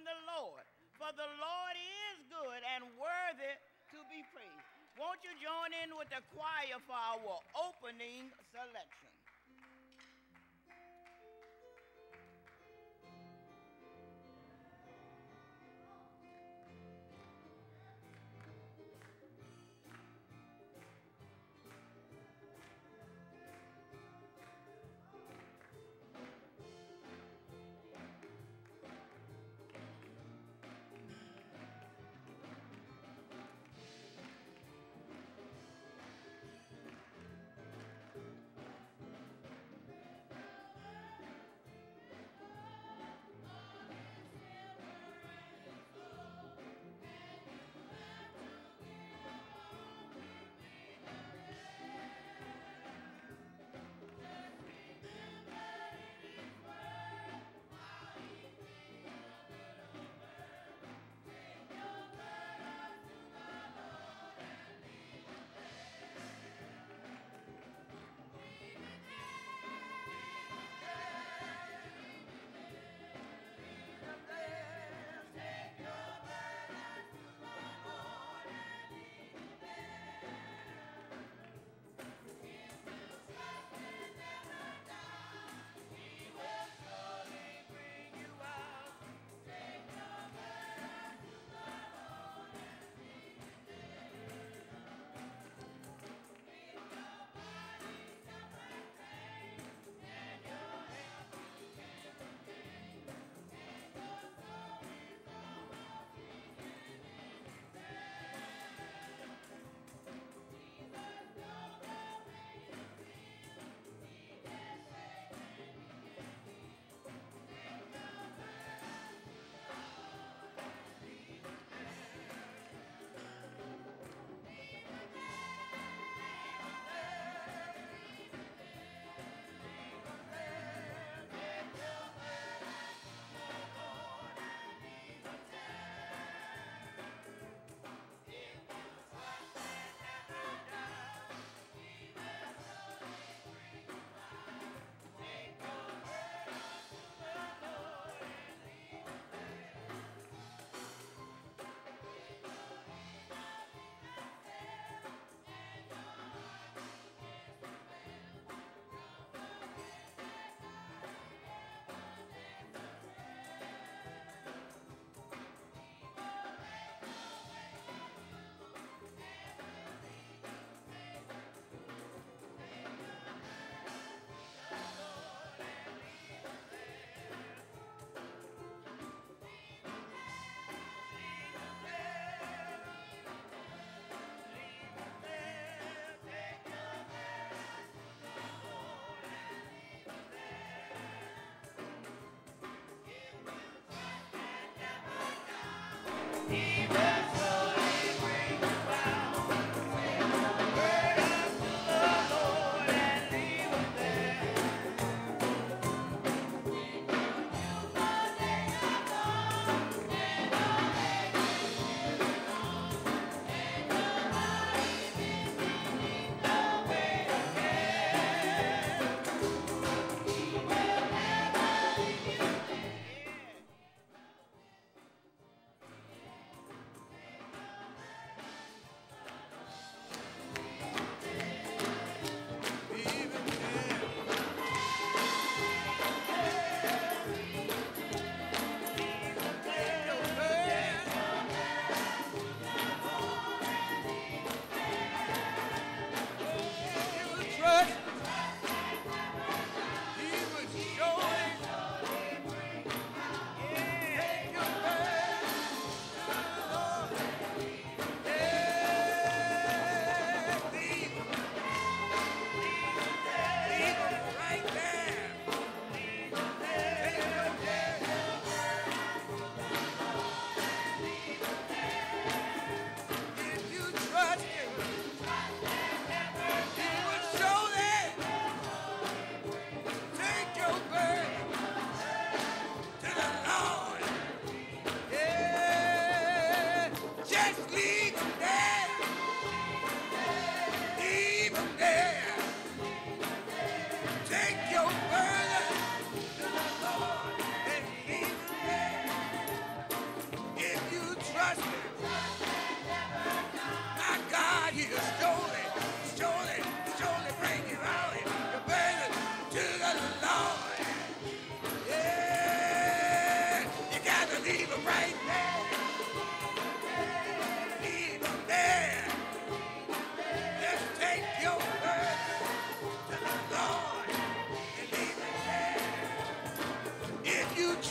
from the Lord, for the Lord is good and worthy to be praised. Won't you join in with the choir for our opening selection?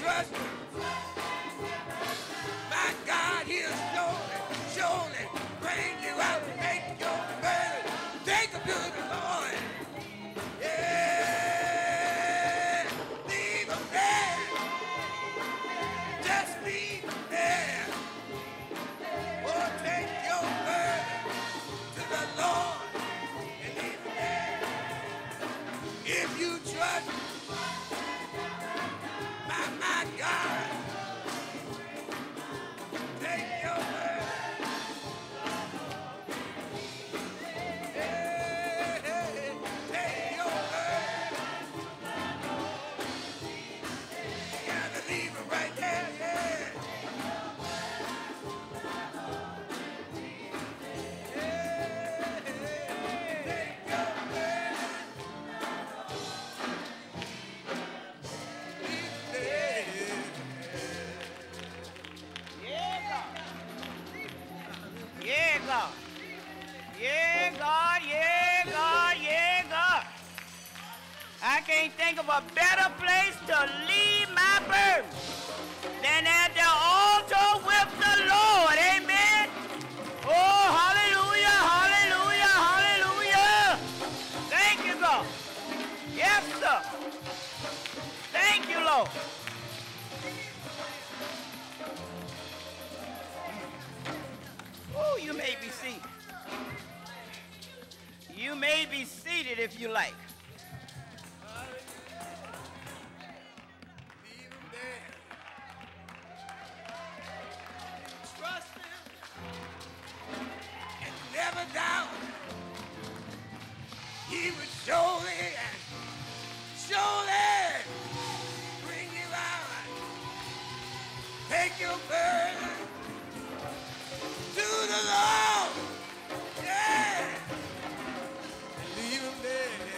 trust my God. He'll surely bring you out and make your burden. Take them to the Lord. Yeah, leave them there. Just leave them there. Or take your burden to the Lord and leave them there. If you trust my God, take your word. Hey, hey, take your word. You gotta leave it right there. Yeah, God, yeah, God, yeah, God. I can't think of a better place to leave my burden than at the altar with the Lord. Amen. Oh, hallelujah, hallelujah, hallelujah. Thank you, God. Yes, sir. Thank you, Lord. Oh, you may be seated. You may be seated if you like. Leave him there. Trust him and never doubt. He would surely, surely bring you out. Take your burden to the Lord. Yeah. Leave him there. Yeah.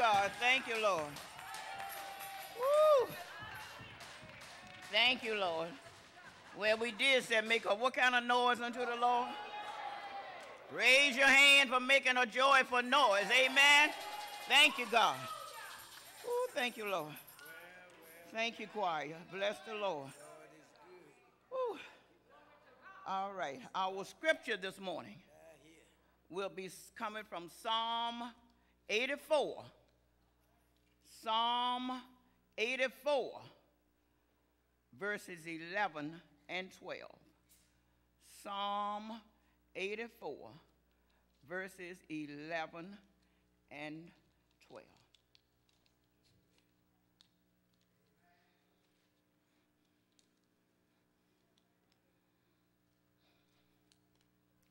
God. Thank you, Lord. Woo. Thank you, Lord. Well, we did say make a what kind of noise unto the Lord? Raise your hand for making a joyful noise. Amen. Thank you, God. Ooh, thank you, Lord. Thank you, choir. Bless the Lord. Ooh. All right. Our scripture this morning will be coming from Psalm 84. Psalm 84, verses 11 and 12. Psalm 84, verses 11 and 12.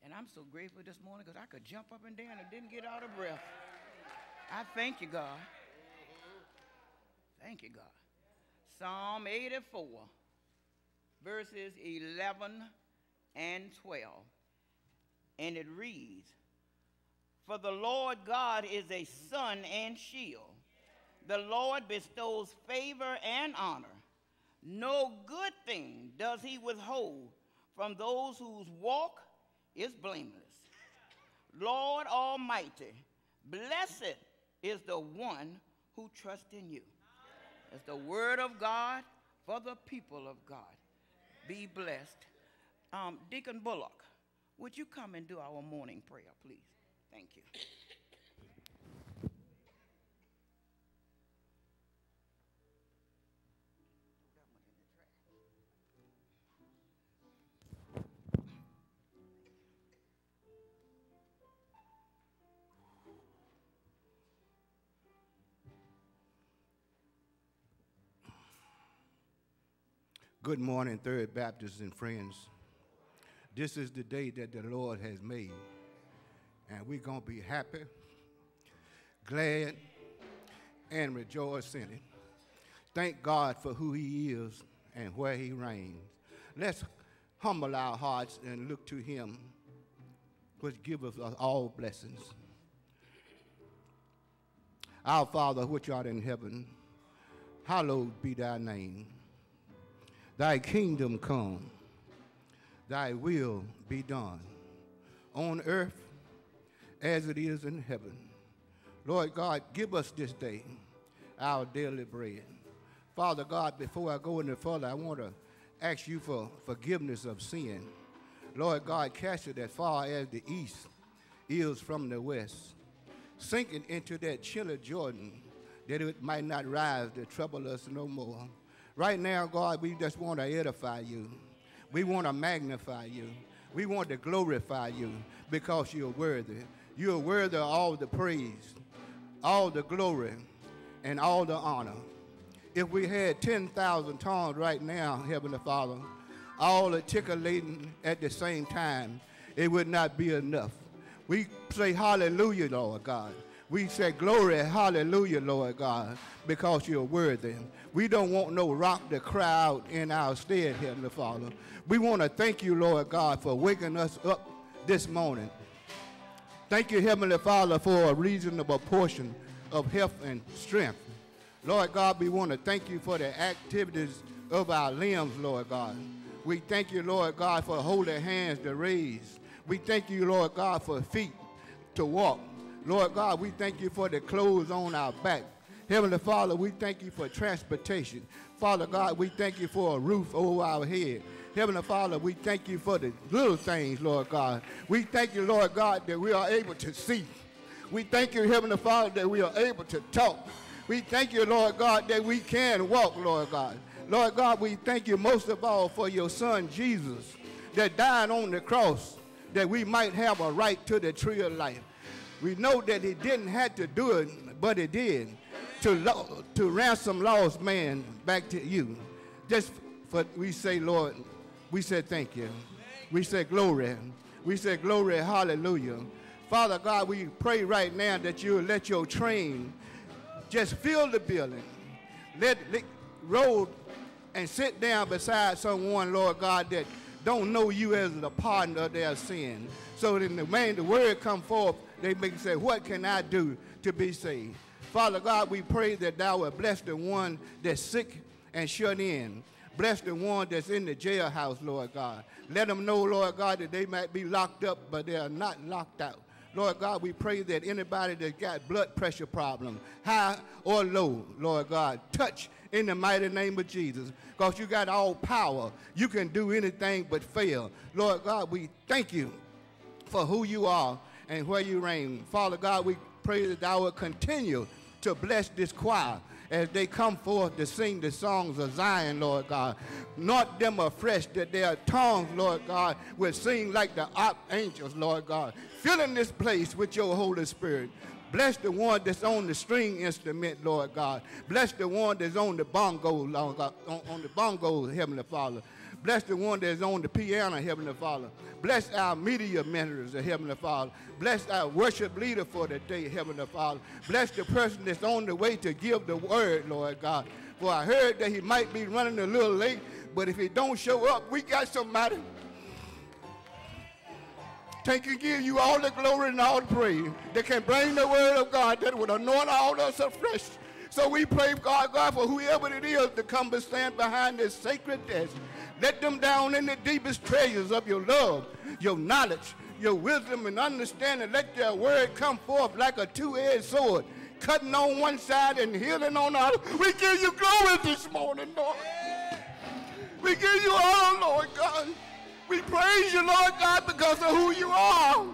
And I'm so grateful this morning because I could jump up and down and didn't get out of breath. I thank you, God. Thank you, God. Psalm 84, verses 11 and 12. And it reads, "For the Lord God is a sun and shield. The Lord bestows favor and honor. No good thing does he withhold from those whose walk is blameless. Lord Almighty, blessed is the one who trusts in you." It's the word of God for the people of God. Be blessed. Deacon Bullock, would you come and do our morning prayer, please? Thank you. Good morning, Third Baptist and friends. This is the day that the Lord has made, and we're going to be happy, glad, and rejoice in it. Thank God for who he is and where he reigns. Let's humble our hearts and look to him, which giveth us all blessings. Our Father, which art in heaven, hallowed be thy name. Thy kingdom come. Thy will be done on earth as it is in heaven. Lord God, give us this day our daily bread. Father God, before I go any further, I want to ask you for forgiveness of sin. Lord God, cast it as far as the east is from the west, sinking into that chilly Jordan, that it might not rise to trouble us no more. Right now, God, we just want to edify you. We want to magnify you. We want to glorify you because you're worthy. You're worthy of all the praise, all the glory, and all the honor. If we had 10,000 tongues right now, Heavenly Father, all articulating at the same time, it would not be enough. We say hallelujah, Lord God. We say glory, hallelujah, Lord God, because you're worthy. We don't want no rock to cry out in our stead, Heavenly Father. We want to thank you, Lord God, for waking us up this morning. Thank you, Heavenly Father, for a reasonable portion of health and strength. Lord God, we want to thank you for the activities of our limbs, Lord God. We thank you, Lord God, for holy hands to raise. We thank you, Lord God, for feet to walk. Lord God, we thank you for the clothes on our back. Heavenly Father, we thank you for transportation. Father God, we thank you for a roof over our head. Heavenly Father, we thank you for the little things, Lord God. We thank you, Lord God, that we are able to see. We thank you, Heavenly Father, that we are able to talk. We thank you, Lord God, that we can walk, Lord God. Lord God, we thank you most of all for your son, Jesus, that died on the cross, that we might have a right to the tree of life. We know that he didn't have to do it, but he did, to ransom lost man back to you. Just for, we say, Lord, we say thank you. We say glory. We say glory, hallelujah. Father God, we pray right now that you'll let your train just fill the building. Let roll and sit down beside someone, Lord God, that don't know you as the partner of their sin. So that when the word come forth, they may say, what can I do to be saved? Father God, we pray that thou will bless the one that's sick and shut in. Bless the one that's in the jailhouse, Lord God. Let them know, Lord God, that they might be locked up, but they are not locked out. Lord God, we pray that anybody that's got blood pressure problems, high or low, Lord God, touch in the mighty name of Jesus, because you got all power. You can do anything but fail. Lord God, we thank you for who you are and where you reign. Father God, we pray that thou will continue to bless this choir as they come forth to sing the songs of Zion, Lord God. Anoint them afresh that their tongues, Lord God, will sing like the archangels, Lord God. Filling this place with your Holy Spirit. Bless the one that's on the string instrument, Lord God. Bless the one that's on the bongo, Lord God, on the bongos, Heavenly Father. Bless the one that's on the piano, Heavenly Father. Bless our media mentors, Heavenly Father. Bless our worship leader for the day, Heavenly Father. Bless the person that's on the way to give the word, Lord God. For I heard that he might be running a little late, but if he don't show up, we got somebody. Take and give you all the glory and all the praise that can bring the word of God that would anoint all of us afresh. So we pray, God, for whoever it is to come and stand behind this sacred desk. Let them down in the deepest treasures of your love, your knowledge, your wisdom and understanding. Let their word come forth like a two-edged sword, cutting on one side and healing on the other. We give you glory this morning, Lord. We give you honor, Lord God. We praise you, Lord God, because of who you are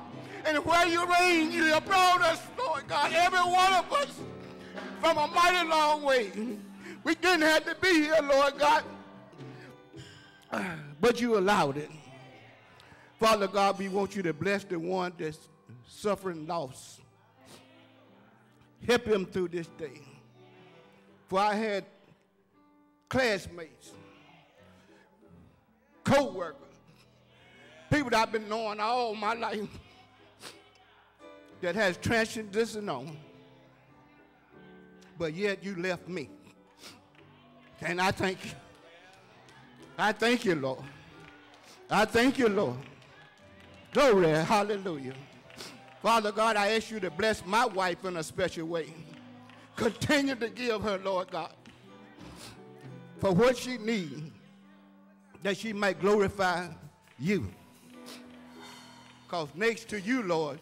and where you reign. You have brought us, Lord God, every one of us, from a mighty long way. We didn't have to be here, Lord God, but you allowed it. Father God, we want you to bless the one that's suffering loss. Help him through this day. For I had classmates, co-workers, people that I've been knowing all my life that has transitioned on, but yet you left me. And I thank you. I thank you, Lord. I thank you, Lord. Glory, hallelujah. Father God, I ask you to bless my wife in a special way. Continue to give her, Lord God, for what she needs, that she might glorify you. Because next to you, Lord,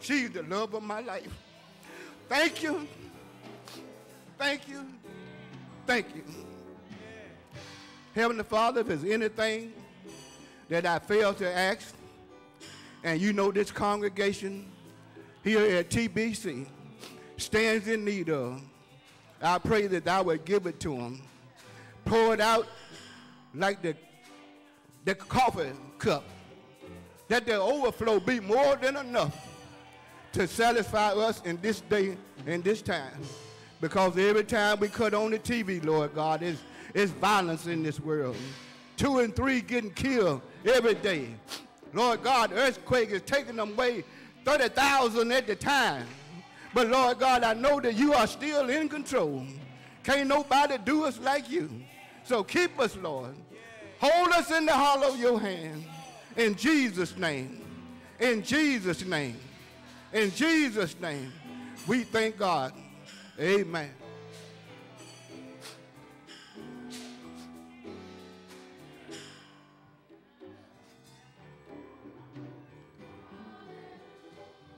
she's the love of my life. Thank you. Thank you. Thank you. Heavenly Father, if there's anything that I failed to ask, and you know this congregation here at TBC stands in need of, I pray that thou would give it to them. Pour it out like the coffee cup, that the overflow be more than enough to satisfy us in this day and this time. Because every time we cut on the TV, Lord God, it's violence in this world. 2 and 3 getting killed every day. Lord God, earthquake is taking them away 30,000 at the time. But Lord God, I know that you are still in control. Can't nobody do us like you. So keep us, Lord. Hold us in the hollow of your hand. In Jesus' name. In Jesus' name. In Jesus' name. We thank God. Amen.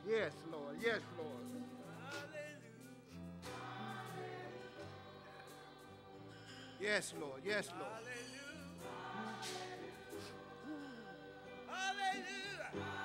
Yes, Lord. Yes, Lord. Yes, Lord. Yes, Lord. Hallelujah. Hallelujah.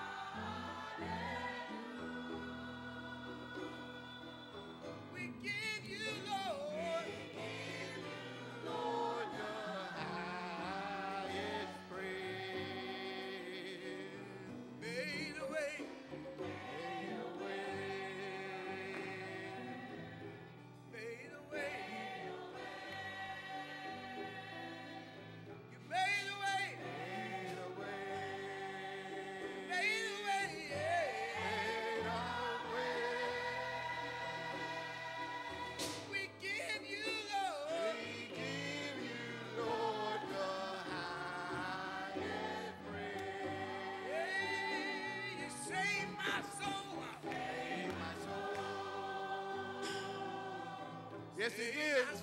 Yes, it is.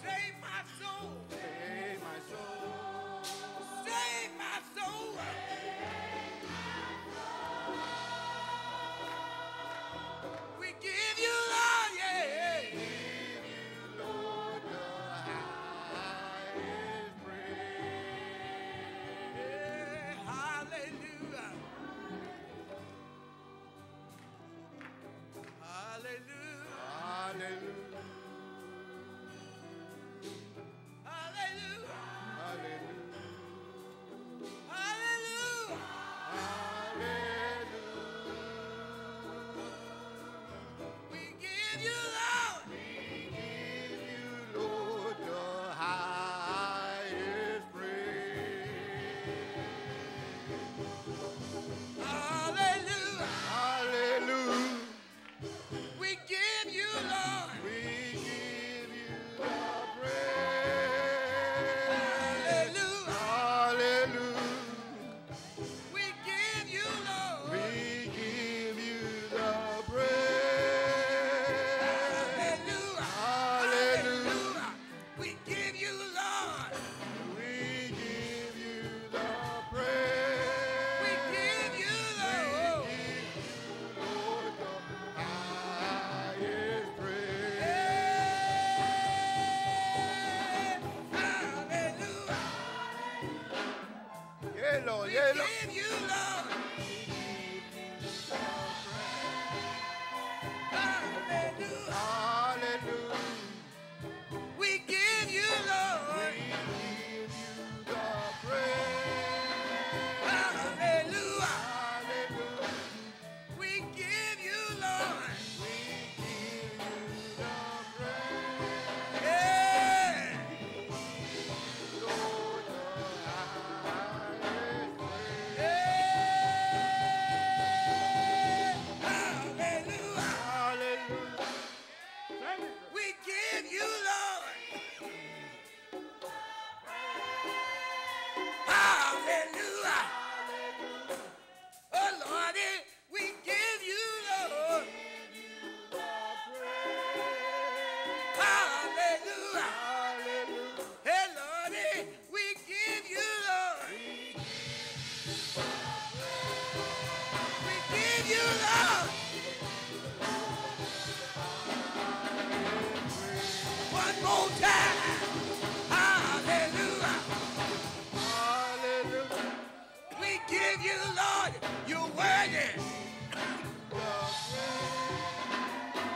Save my soul. Save my soul. Save my soul. Save my soul. We give you love, yeah. We give you, Lord, the highest praise.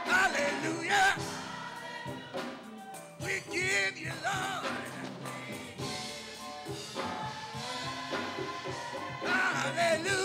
Hallelujah. Hallelujah. Hallelujah.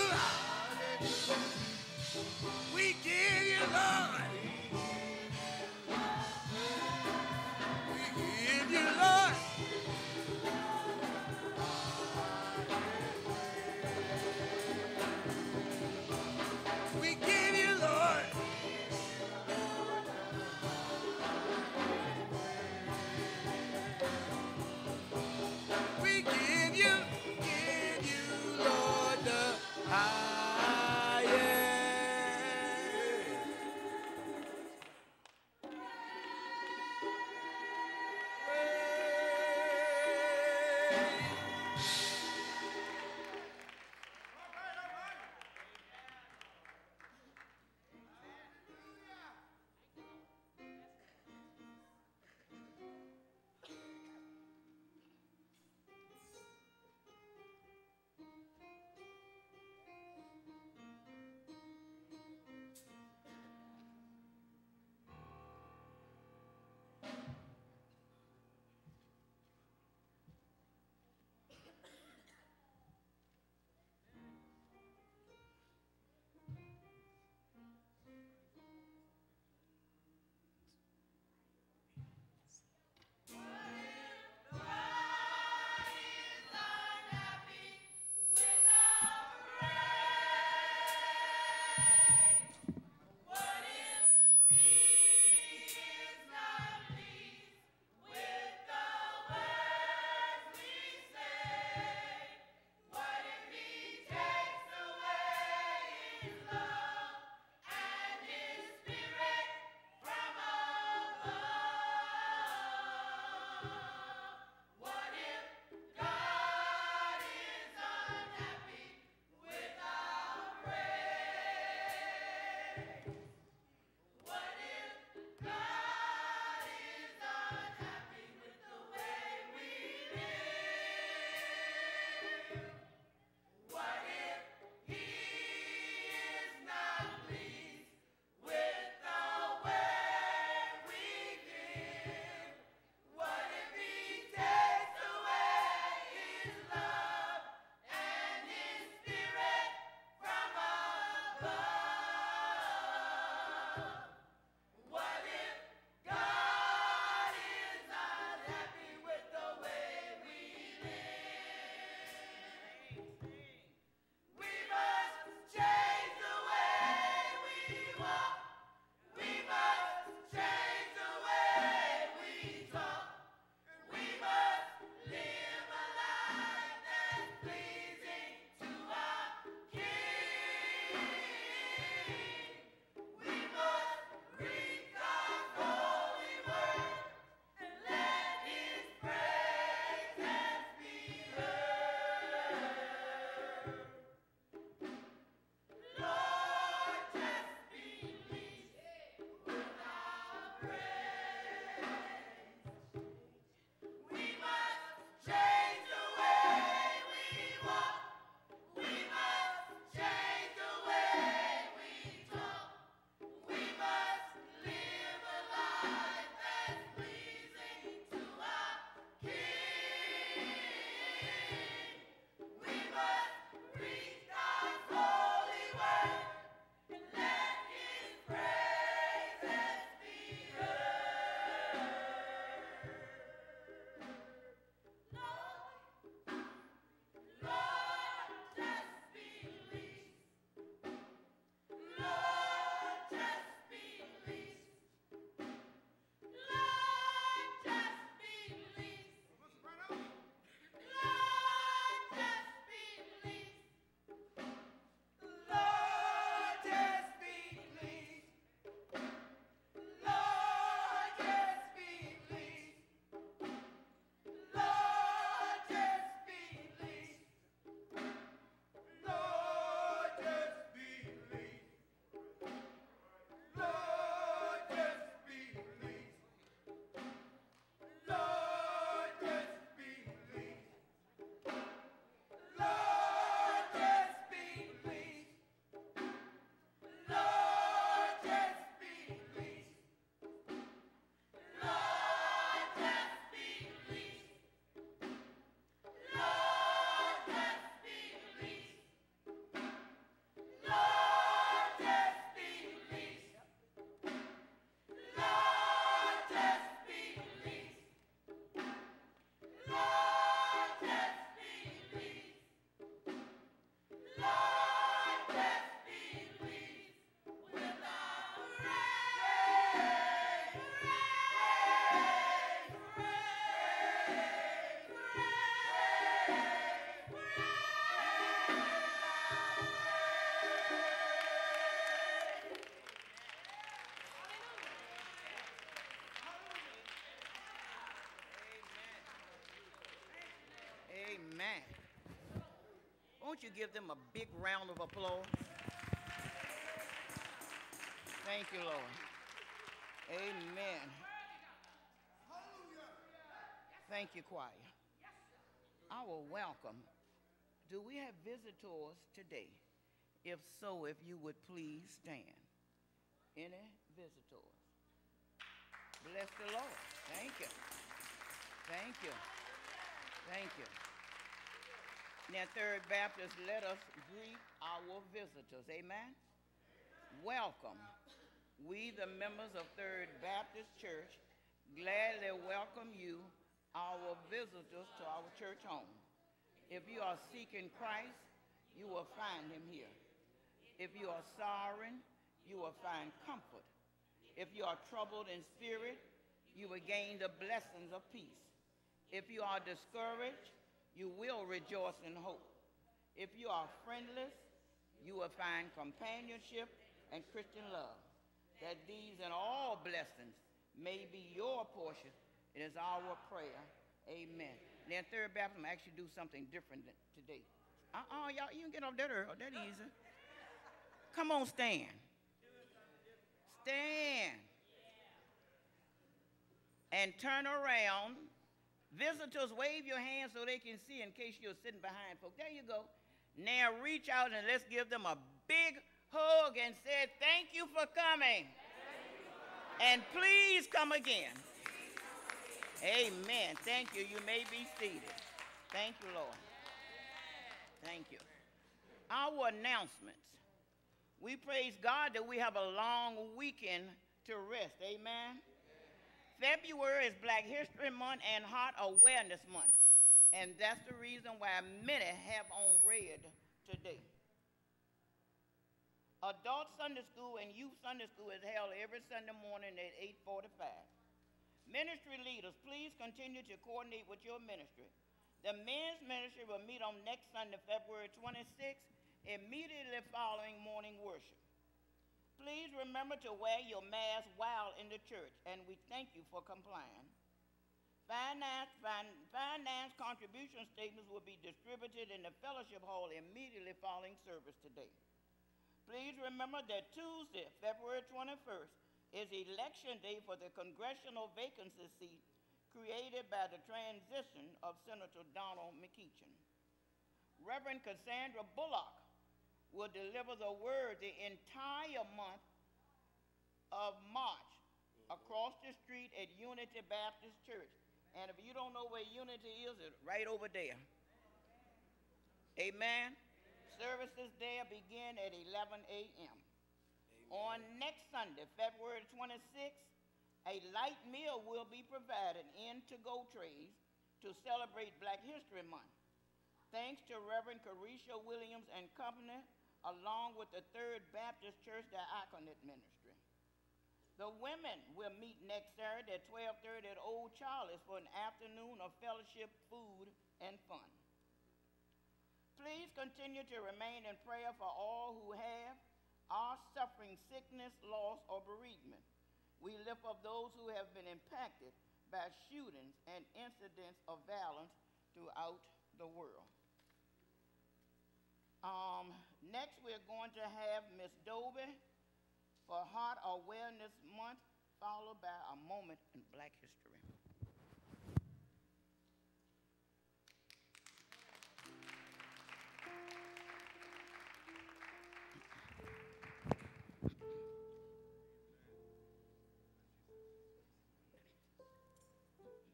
Amen. Won't you give them a big round of applause? Thank you, Lord. Amen. Thank you, choir. Our welcome. Do we have visitors today? If so, if you would please stand. Any visitors? Bless the Lord. Thank you. Thank you. Thank you. Now, Third Baptist, let us greet our visitors. Amen? Welcome. We, the members of Third Baptist Church, gladly welcome you, our visitors, to our church home. If you are seeking Christ, you will find him here. If you are sorrowing, you will find comfort. If you are troubled in spirit, you will gain the blessings of peace. If you are discouraged, you will rejoice in hope. If you are friendless, you will find companionship and Christian love. That these and all blessings may be your portion. It is our prayer. Amen. Now, Third Baptist, I'm going to actually do something different today. Uh-uh, y'all, you can get off that early, that easy. Come on, stand. Stand. And turn around. Visitors, wave your hands so they can see in case you're sitting behind folks. There you go. Now, reach out and let's give them a big hug and say, thank you for coming. And please come again. Amen. Thank you. You may be seated. Thank you, Lord. Thank you. Our announcements. We praise God that we have a long weekend to rest. Amen. February is Black History Month and Heart Awareness Month. And that's the reason why many have on red today. Adult Sunday School and Youth Sunday School is held every Sunday morning at 8:45. Ministry leaders, please continue to coordinate with your ministry. The men's ministry will meet on next Sunday, February 26th, immediately following morning worship. Please remember to wear your mask while in the church, and we thank you for complying. Finance contribution statements will be distributed in the fellowship hall immediately following service today. Please remember that Tuesday, February 21st, is election day for the congressional vacancy seat created by the transition of Senator Donald McEachin. Reverend Cassandra Bullock will deliver the word the entire month of March across the street at Unity Baptist Church. And if you don't know where Unity is, it's right over there. Amen. Services there begin at 11 a.m. On next Sunday, February 26th, a light meal will be provided in to-go trays to celebrate Black History Month. Thanks to Reverend Carisha Williams and Company, along with the Third Baptist Church Diaconate Ministry. The women will meet next Saturday at 12:30 at Old Charlie's for an afternoon of fellowship, food, and fun. Please continue to remain in prayer for all who have, are suffering sickness, loss, or bereavement. We lift up those who have been impacted by shootings and incidents of violence throughout the world. Next, we're going to have Ms. Dobie for Heart Awareness Month, followed by a moment in Black History.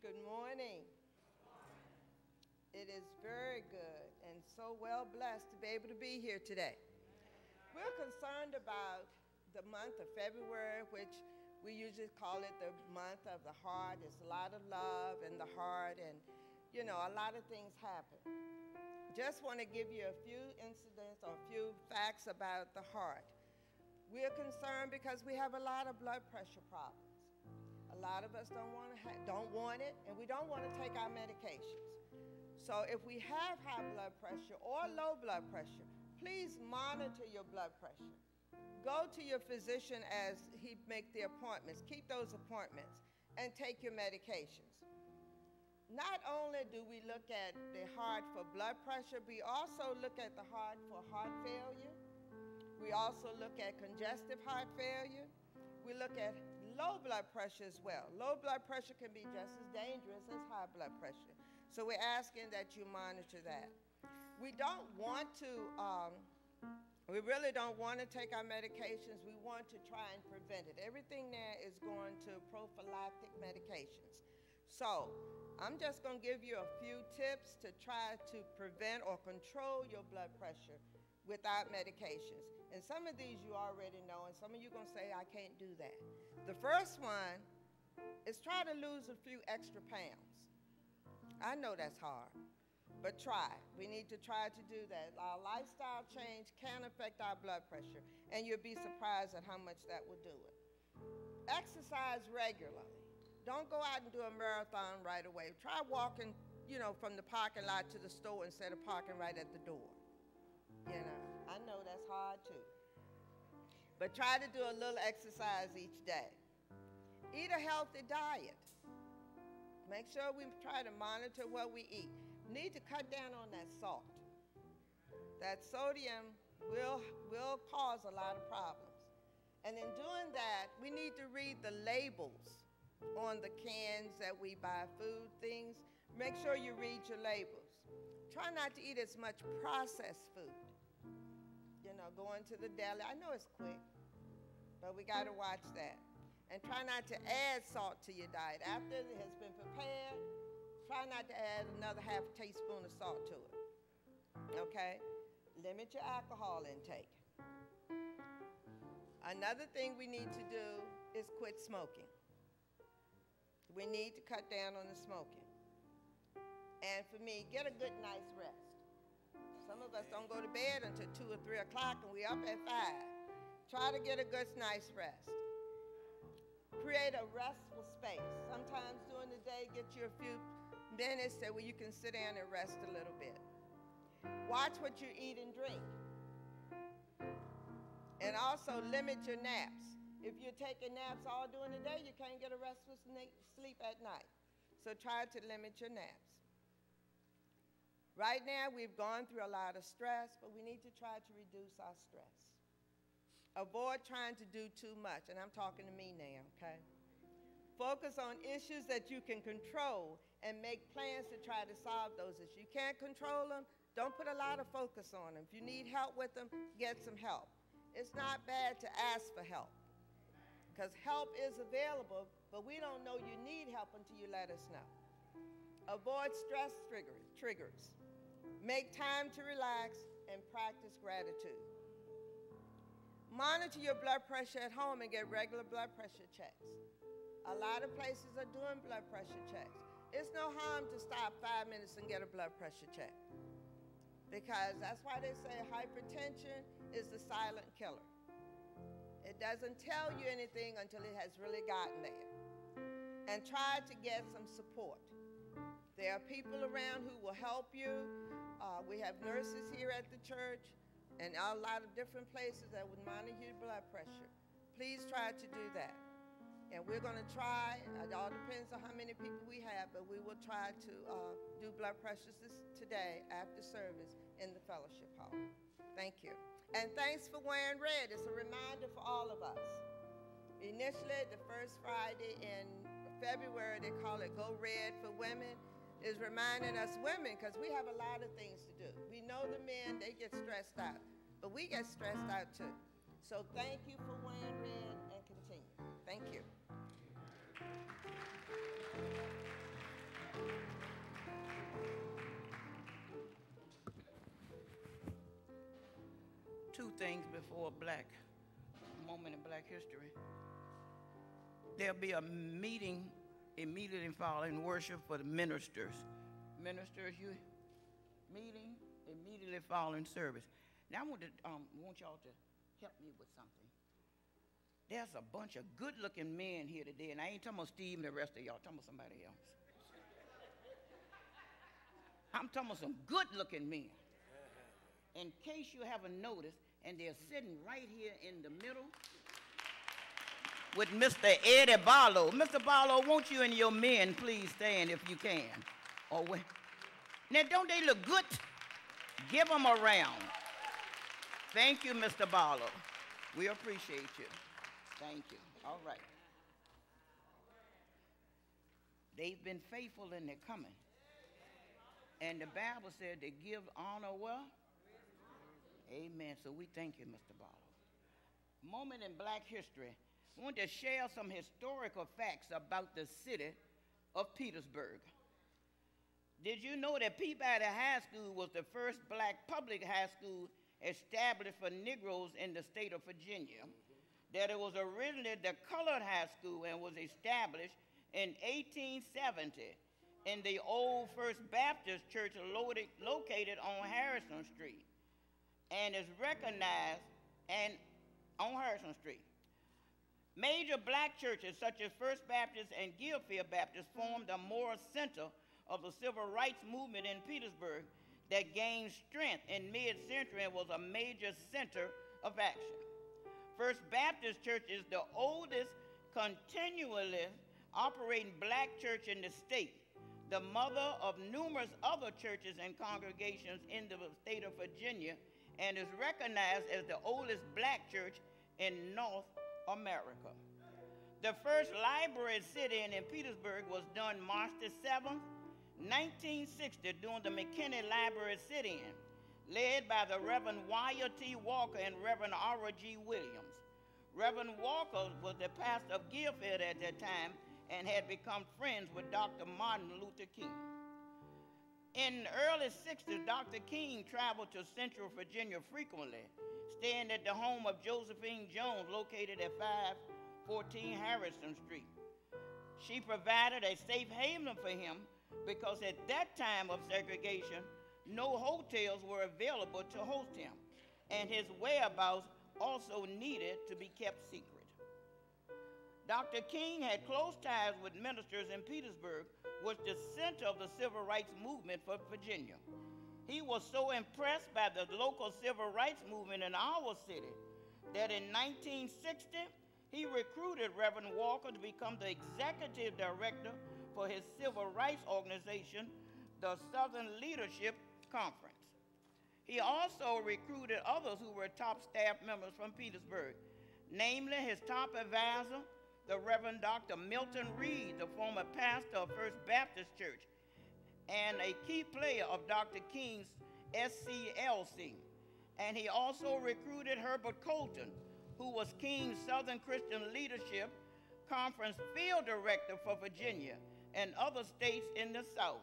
Good morning. It is very good and so well blessed to be able to be here today. We're concerned about the month of February, which we usually call it the month of the heart. It's a lot of love in the heart, and you know, a lot of things happen. Just want to give you a few incidents or a few facts about the heart. We're concerned because we have a lot of blood pressure problems. A lot of us don't want it, and we don't want to take our medications. So if we have high blood pressure or low blood pressure, please monitor your blood pressure. Go to your physician as he makes the appointments. Keep those appointments and take your medications. Not only do we look at the heart for blood pressure, we also look at the heart for heart failure. We also look at congestive heart failure. We look at low blood pressure as well. Low blood pressure can be just as dangerous as high blood pressure. So we're asking that you monitor that. We don't want to, we really don't want to take our medications. We want to try and prevent it. Everything there is going to prophylactic medications. So I'm just going to give you a few tips to try to prevent or control your blood pressure without medications. And some of these you already know, and some of you are going to say, I can't do that. The first one is try to lose a few extra pounds. I know that's hard, but try. We need to try to do that. Our lifestyle change can affect our blood pressure, and you'll be surprised at how much that will do it. Exercise regularly. Don't go out and do a marathon right away. Try walking, you know, from the parking lot to the store instead of parking right at the door. You know, I know that's hard too. But try to do a little exercise each day. Eat a healthy diet. Make sure we try to monitor what we eat. Need to cut down on that salt. That sodium will cause a lot of problems. And in doing that, we need to read the labels on the cans that we buy food things. Make sure you read your labels. Try not to eat as much processed food. You know, going to the deli. I know it's quick, but we got to watch that. And try not to add salt to your diet. After it has been prepared, try not to add another half teaspoon of salt to it. Okay? Limit your alcohol intake. Another thing we need to do is quit smoking. We need to cut down on the smoking. And for me, get a good night's rest. Some of us don't go to bed until 2 or 3 o'clock, and we're up at 5. Try to get a good night's rest. Create a restful space. Sometimes during the day, get you a few minutes so you can sit down and rest a little bit. Watch what you eat and drink. And also limit your naps. If you're taking naps all during the day, you can't get a restful sleep at night. So try to limit your naps. Right now, we've gone through a lot of stress, but we need to try to reduce our stress. Avoid trying to do too much, and I'm talking to me now, okay? Focus on issues that you can control and make plans to try to solve those issues. You can't control them, don't put a lot of focus on them. If you need help with them, get some help. It's not bad to ask for help, because help is available, but we don't know you need help until you let us know. Avoid stress triggers. Make time to relax and practice gratitude. Monitor your blood pressure at home and get regular blood pressure checks. A lot of places are doing blood pressure checks. It's no harm to stop 5 minutes and get a blood pressure check, because that's why they say hypertension is the silent killer. It doesn't tell you anything until it has really gotten there. And try to get some support. There are people around who will help you. We have nurses here at the church and a lot of different places that would monitor your blood pressure. Please try to do that. And we're going to try, it all depends on how many people we have, but we will try to do blood pressures today after service in the fellowship hall. Thank you. And thanks for wearing red. It's a reminder for all of us. Initially, the first Friday in February, they call it Go Red for Women. Is reminding us women, because we have a lot of things to do. We know the men, they get stressed out, but we get stressed out too. So thank you for wearing red and continue. Thank you. Two things before Black Moment in Black History. There'll be a meeting immediately following worship for the ministers. Ministers, you meeting immediately following service. Now I want to want y'all to help me with something. There's a bunch of good-looking men here today, and I ain't talking about Steve and the rest of y'all. I'm talking about somebody else. I'm talking about some good-looking men. In case you haven't noticed, and they're sitting right here in the middle. with Mr. Eddie Barlow. Mr. Barlow, won't you and your men please stand if you can? Or wait. Now, don't they look good? Give them a round. Thank you, Mr. Barlow. We appreciate you. Thank you. All right. They've been faithful in their coming. And the Bible said to give honor well. Amen. So we thank you, Mr. Barlow. Moment in Black history. I want to share some historical facts about the city of Petersburg. Did you know that Peabody High School was the first black public high school established for Negroes in the state of Virginia? That it was originally the colored high school and was established in 1870 in the old First Baptist Church located on Harrison Street and is recognized and on Harrison Street. Major black churches such as First Baptist and Guilfield Baptist formed a moral center of the civil rights movement in Petersburg that gained strength in mid-century and was a major center of action. First Baptist Church is the oldest continually operating black church in the state, the mother of numerous other churches and congregations in the state of Virginia, and is recognized as the oldest black church in North America. The first library sit-in in Petersburg was done March the 7th, 1960, during the McKinney Library sit-in, led by the Reverend Wyatt T. Walker and Reverend R. R. G. Williams. Reverend Walker was the pastor of Gilfield at that time and had become friends with Dr. Martin Luther King. In the early 60s, Dr. King traveled to Central Virginia frequently, staying at the home of Josephine Jones, located at 514 Harrison Street. She provided a safe haven for him because at that time of segregation, no hotels were available to host him, and his whereabouts also needed to be kept secret. Dr. King had close ties with ministers in Petersburg, which was the center of the civil rights movement for Virginia. He was so impressed by the local civil rights movement in our city that in 1960, he recruited Reverend Walker to become the executive director for his civil rights organization, the Southern Leadership Conference. He also recruited others who were top staff members from Petersburg, namely his top advisor, the Reverend Dr. Milton Reed, the former pastor of First Baptist Church, and a key player of Dr. King's SCLC. And he also recruited Herbert Colton, who was King's Southern Christian Leadership Conference field director for Virginia and other states in the South,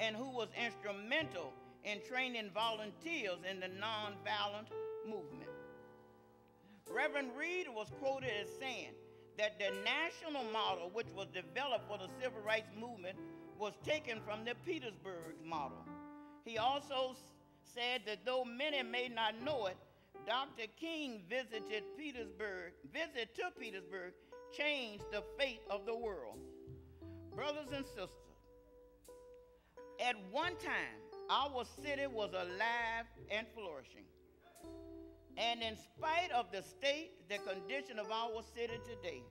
and who was instrumental in training volunteers in the nonviolent movement. Reverend Reed was quoted as saying that the national model which was developed for the civil rights movement was taken from the Petersburg model. He also said that though many may not know it, Dr. King visit to Petersburg changed the fate of the world. Brothers and sisters, at one time, our city was alive and flourishing. And in spite of the state, the condition of our city today,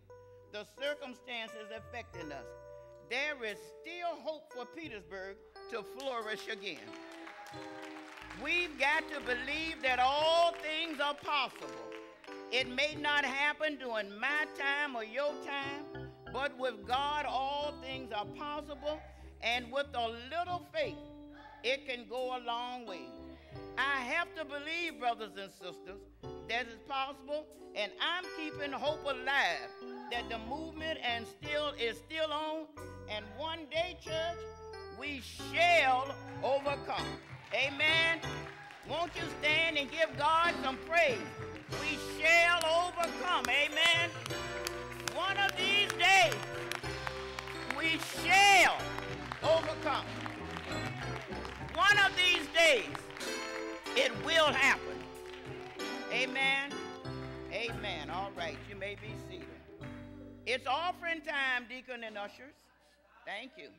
the circumstances affecting us, there is still hope for Petersburg to flourish again. We've got to believe that all things are possible. It may not happen during my time or your time, but with God, all things are possible, and with a little faith, it can go a long way. I have to believe, brothers and sisters, that it's possible, and I'm keeping hope alive that the movement and is still on, and one day, church, we shall overcome. Amen. Won't you stand and give God some praise? We shall overcome. Amen. One of these days, we shall overcome. One of these days, it will happen. Amen. Amen. All right, you may be seated. It's offering time, deacon and ushers. Thank you.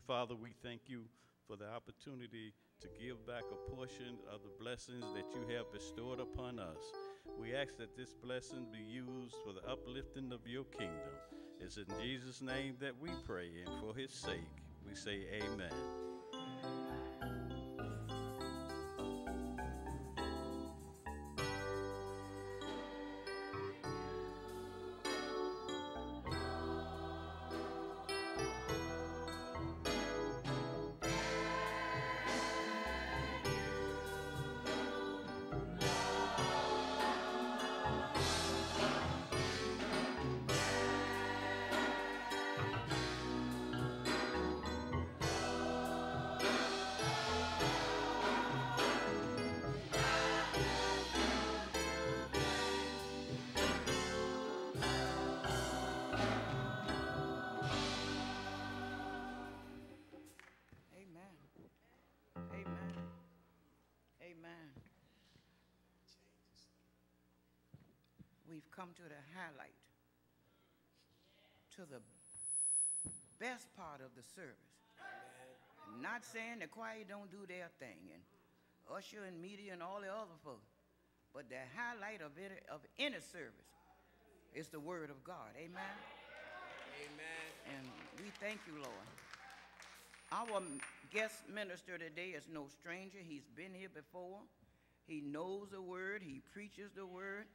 Heavenly Father, we thank you for the opportunity to give back a portion of the blessings that you have bestowed upon us. We ask that this blessing be used for the uplifting of your kingdom. It's in Jesus' name that we pray, and for his sake, we say amen. Come to the highlight, to the best part of the service. Amen. Not saying the choir don't do their thing, and usher and media and all the other folks, but the highlight of any service is the word of God. Amen. Amen. And we thank you, Lord. Our guest minister today is no stranger. He's been here before. He knows the word. He preaches the word.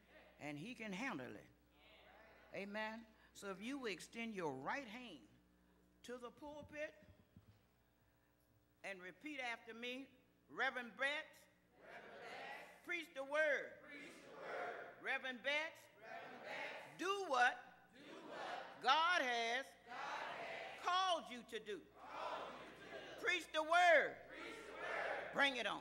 And he can handle it. Amen. So if you will extend your right hand to the pulpit and repeat after me, Reverend Betts, preach the word. Reverend Betts, do what God has called you to do. Preach the word. Bring it on.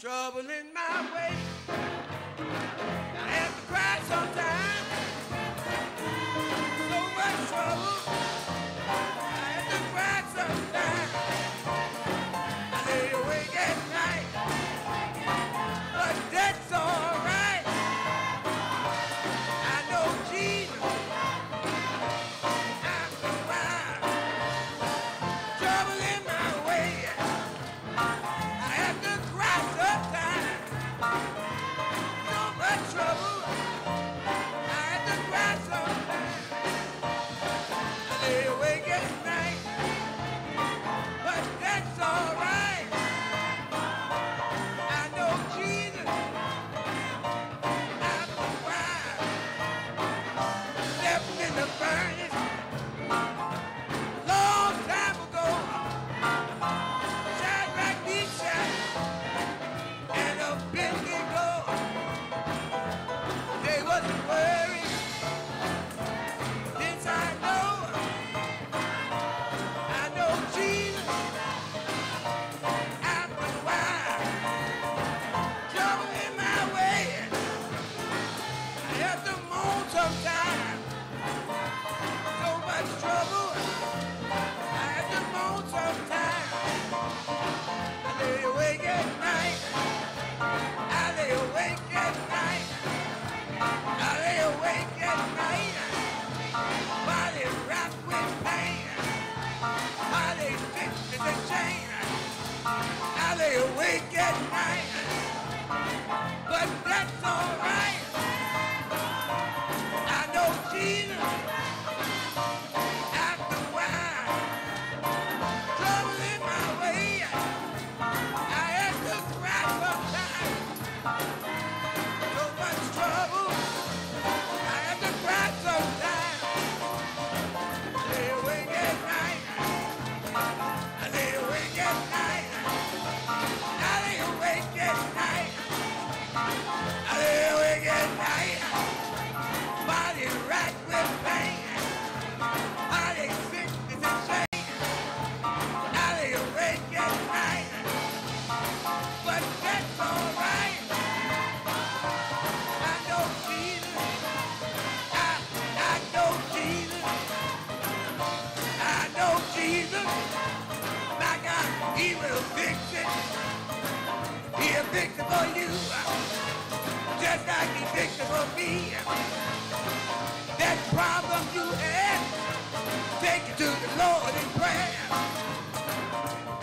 trouble in my way. I have to cry sometimes. So much trouble. I have to cry sometimes. I lay awake at night. But that's all right. I know Jesus. I'm the wild. Trouble in my way. I have to cry sometimes. So much trouble. I have to cry sometimes. I lay awake at night. But that's all right. I know Jesus. I'm the wild. Left in the furnace. Long time ago, Shadrach, Meshach, and Abednego, they wasn't worried. This I know Jesus. I'm the wild. Trouble in my way. I have to moan sometimes. So much trouble. I have to moan sometimes. I lay awake at night. I lay awake at night. I lay awake at night. Body wrapped with pain. Body fixed to the chain. I lay awake at night. But that's all right. I know Jesus. I'm the wild. Trouble in my way. I had to cry sometimes. So much trouble. I had to cry sometimes. I lay awake at night. I lay awake at night. I lay awake at night. I lay awake at night. Body racked with pain. Body sick to the chain. I lay awake at night. But that's all right. I know Jesus. I know Jesus. I know Jesus. My God, He will fix it. He'll fix it for you. Just like He fixed it for me. That problem you had, take it to the Lord in prayer.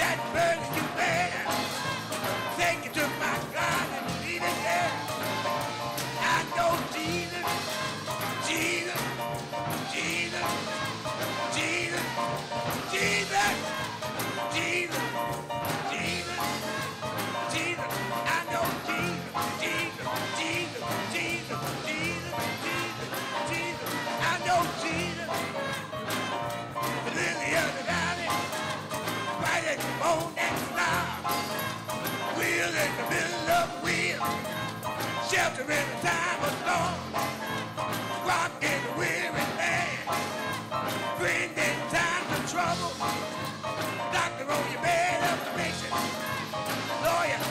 That burden you bear, take it to my God and leave it there. I know Jesus, Jesus, Jesus, Jesus, Jesus, Jesus, Jesus, Jesus. I know Jesus, Jesus, Jesus, Jesus, Jesus, Jesus, Jesus. I know Jesus, the lily of the valley, bright as the morning star. Wheel in the middle of the wheel, shelter in the time of storm, rock in the weary land, friend in time of trouble, doctor on your bed of affliction, lawyer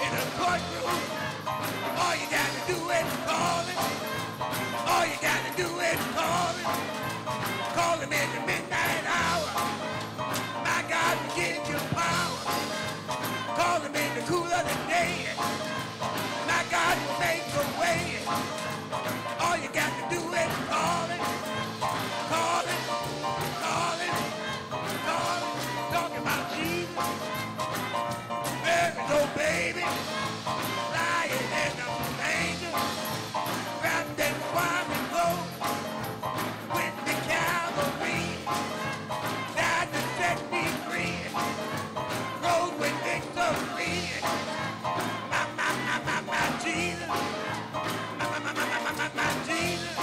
in the courtroom. All you got to do is call him. All you got to do is call him. Call him in the midnight hour. My God will give you power. Call him in the cool of the day. My God will make a way. All you got to do is call him. Call him. Call him. Call him. Talking about Jesus. Mary's old baby. Lying in the manger. Wrapped in swaddling clothes. With the Calvary. Died to set me free. Road with victory. My Jesus. My Jesus.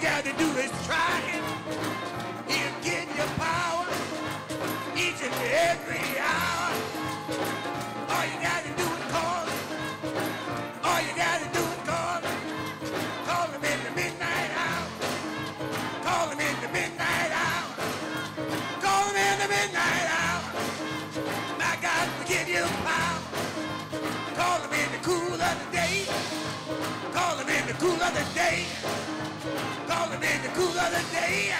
you got to do is try Him. He'll give you power each and every hour. All you got to do is call Him. All you got to do is call Him. Call Him in the midnight hour. Call Him in the midnight hour. Call Him in the midnight hour. My God will give you power. Call Him in the cool of the day. Call Him in the cool of the day. Call Him in the cool of the day.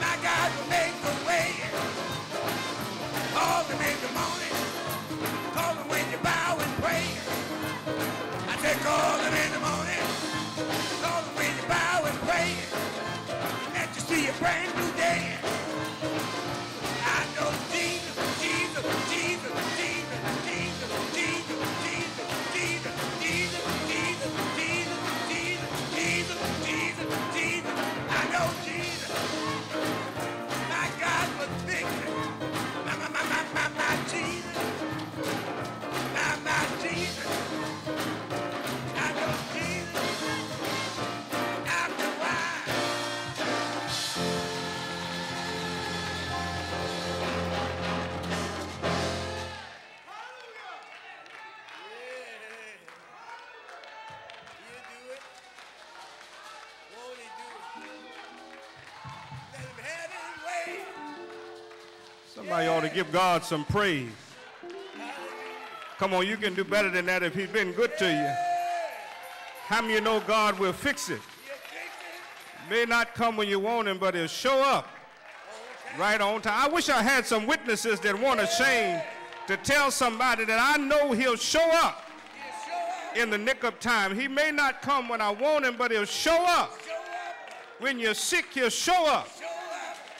My God will make the way. Call Him in the morning. Call Him when you bow and pray. I said call Him in the morning. Call Him when you bow and pray. Let you see a brand new day. I know Jesus, Jesus, Jesus, Jesus, Jesus, Jesus, Jesus, Jesus, Jesus, Jesus, Jesus. Jesus, Jesus, Jesus, I know Jesus. My God was fixing. My Jesus. My Jesus. I know Jesus. I'm the wise. Hallelujah. Yeah. You do it. Won't He do it? Let Him have His way. Somebody ought to give God some praise. Come on, you can do better than that if He's been good to you. How many of you know God will fix it? It may not come when you want Him, but He'll show up right on time. I wish I had some witnesses that weren't ashamed to tell somebody that I know He'll show up in the nick of time. He may not come when I want Him, but He'll show up. When you're sick, He'll show up.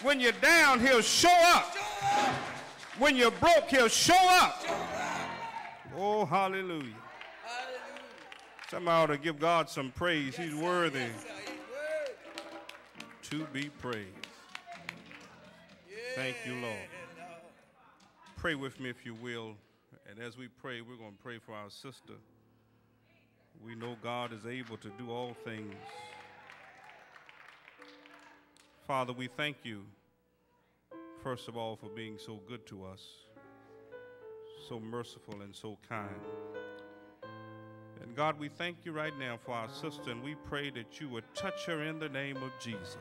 When you're down, He'll show up. When you're broke, He'll show up. Oh, hallelujah. Somebody ought to give God some praise. He's worthy to be praised. Thank you, Lord. Pray with me if you will. And as we pray, we're going to pray for our sister. We know God is able to do all things. Father, we thank you, first of all, for being so good to us, so merciful and so kind. And God, we thank you right now for our sister, and we pray that you would touch her in the name of Jesus.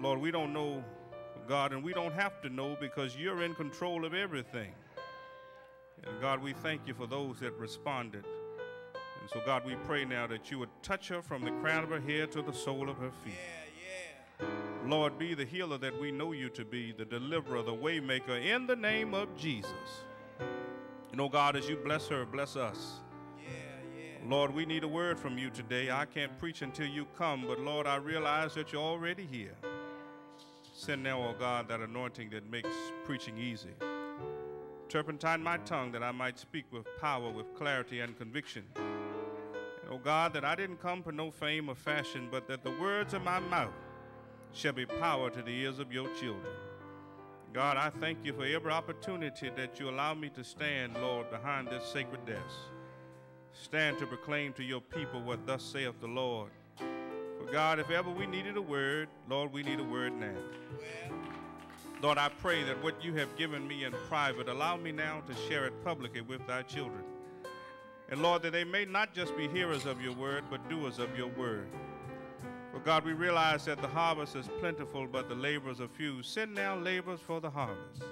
Lord, we don't know, God, and we don't have to know because you're in control of everything. And God, we thank you for those that responded. And so, God, we pray now that you would touch her from the crown of her head to the sole of her feet. Yeah, yeah. Lord, be the healer that we know you to be, the deliverer, the waymaker, in the name of Jesus. You know, God, as you bless her, bless us. Yeah, yeah. Lord, we need a word from you today. I can't preach until you come, but, Lord, I realize that you're already here. Send now, oh God, that anointing that makes preaching easy. Turpentine my tongue that I might speak with power, with clarity and conviction. O God, that I didn't come for no fame or fashion, but that the words of my mouth shall be power to the ears of your children. God, I thank you for every opportunity that you allow me to stand, Lord, behind this sacred desk. Stand to proclaim to your people what thus saith the Lord. For God, if ever we needed a word, Lord, we need a word now. Lord, I pray that what you have given me in private, allow me now to share it publicly with thy children. And Lord, that they may not just be hearers of your word, but doers of your word. For God, we realize that the harvest is plentiful, but the laborers are few. Send now laborers for the harvest.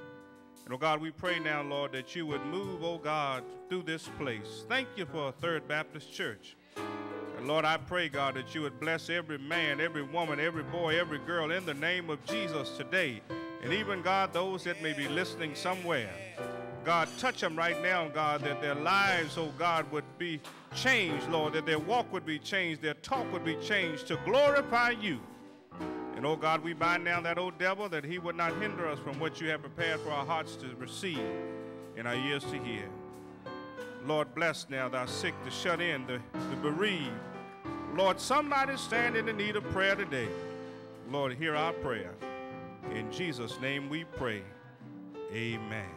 And oh God, we pray now, Lord, that you would move, oh God, through this place. Thank you for Third Baptist Church. And Lord, I pray, God, that you would bless every man, every woman, every boy, every girl in the name of Jesus today. And even, God, those that may be listening somewhere, God, touch them right now, God, that their lives, oh God, would be changed, Lord, that their walk would be changed, their talk would be changed to glorify you. And, oh God, we bind now that old devil that he would not hinder us from what you have prepared for our hearts to receive and our ears to hear. Lord, bless now thy sick, the shut in, the bereaved. Lord, somebody standing in need of prayer today. Lord, hear our prayer. In Jesus' name we pray. Amen.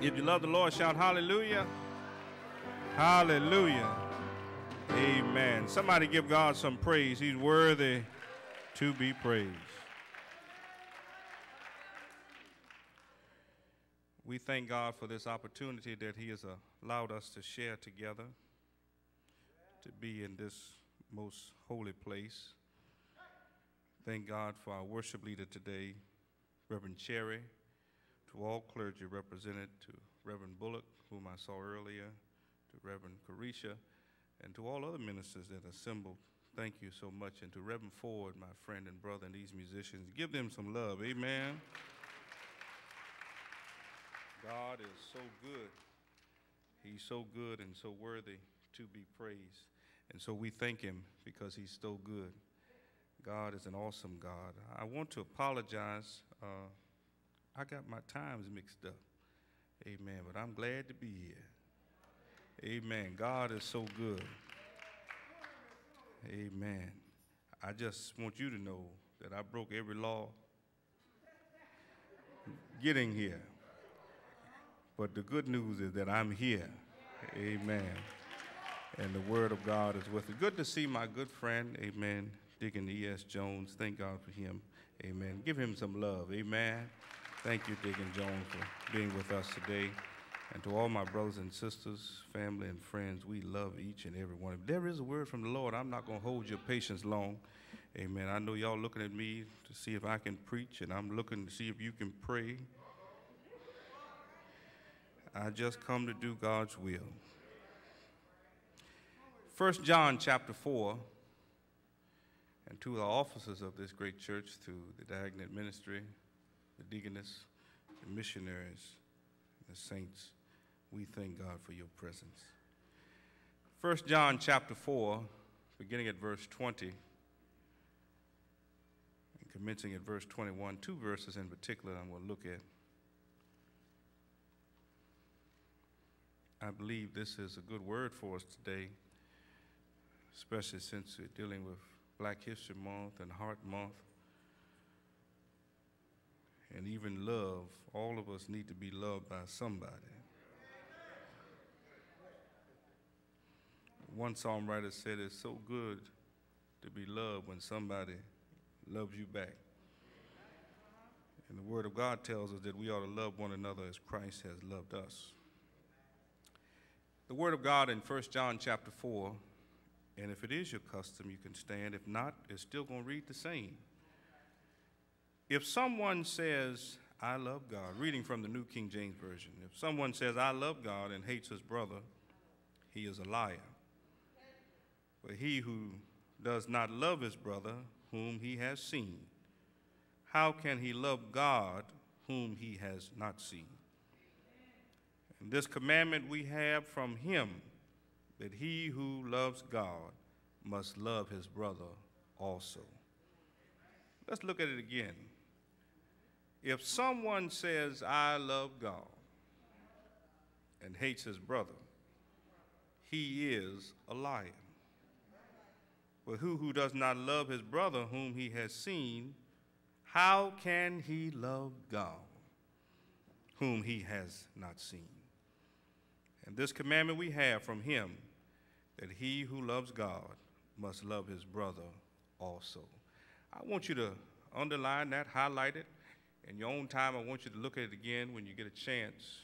If you love the Lord, shout hallelujah. Hallelujah. Amen. Somebody give God some praise. He's worthy to be praised. We thank God for this opportunity that he has allowed us to share together, to be in this most holy place. Thank God for our worship leader today, Reverend Cherry, to all clergy represented, to Reverend Bullock, whom I saw earlier, to Reverend Carisha, and to all other ministers that assembled. Thank you so much. And to Reverend Ford, my friend and brother, and these musicians, give them some love. Amen. God is so good. He's so good and so worthy to be praised. And so we thank him because he's so good. God is an awesome God. I want to apologize. I got my times mixed up. Amen. But I'm glad to be here. Amen. God is so good. Amen. I just want you to know that I broke every law getting here. But the good news is that I'm here. Amen. And the word of God is with it. Good to see my good friend. Amen. Dick and E.S. Jones. Thank God for him. Amen. Give him some love. Amen. Thank you, Dick and Jones, for being with us today. And to all my brothers and sisters, family and friends, we love each and every one of you. There is a word from the Lord. I'm not going to hold your patience long. Amen. I know y'all looking at me to see if I can preach, and I'm looking to see if you can pray. I just come to do God's will. First John chapter 4, and to the officers of this great church, to the diaconate ministry, the deaconess, the missionaries, the saints, we thank God for your presence. 1 John chapter 4, beginning at verse 20 and commencing at verse 21, two verses in particular I'm going to look at. I believe this is a good word for us today, especially since we're dealing with Black History Month and Heart Month. And even love, all of us need to be loved by somebody. One psalm writer said it's so good to be loved when somebody loves you back. And the word of God tells us that we ought to love one another as Christ has loved us. The word of God in 1 John chapter 4, and if it is your custom, you can stand. If not, it's still going to read the same. If someone says, I love God, reading from the New King James Version, if someone says, I love God and hates his brother, he is a liar. But he who does not love his brother whom he has seen, how can he love God whom he has not seen? And this commandment we have from him, that he who loves God must love his brother also. Let's look at it again. If someone says, I love God, and hates his brother, he is a liar. But who does not love his brother whom he has seen, how can he love God whom he has not seen? And this commandment we have from him, that he who loves God must love his brother also. I want you to underline that, highlight it. In your own time, I want you to look at it again when you get a chance.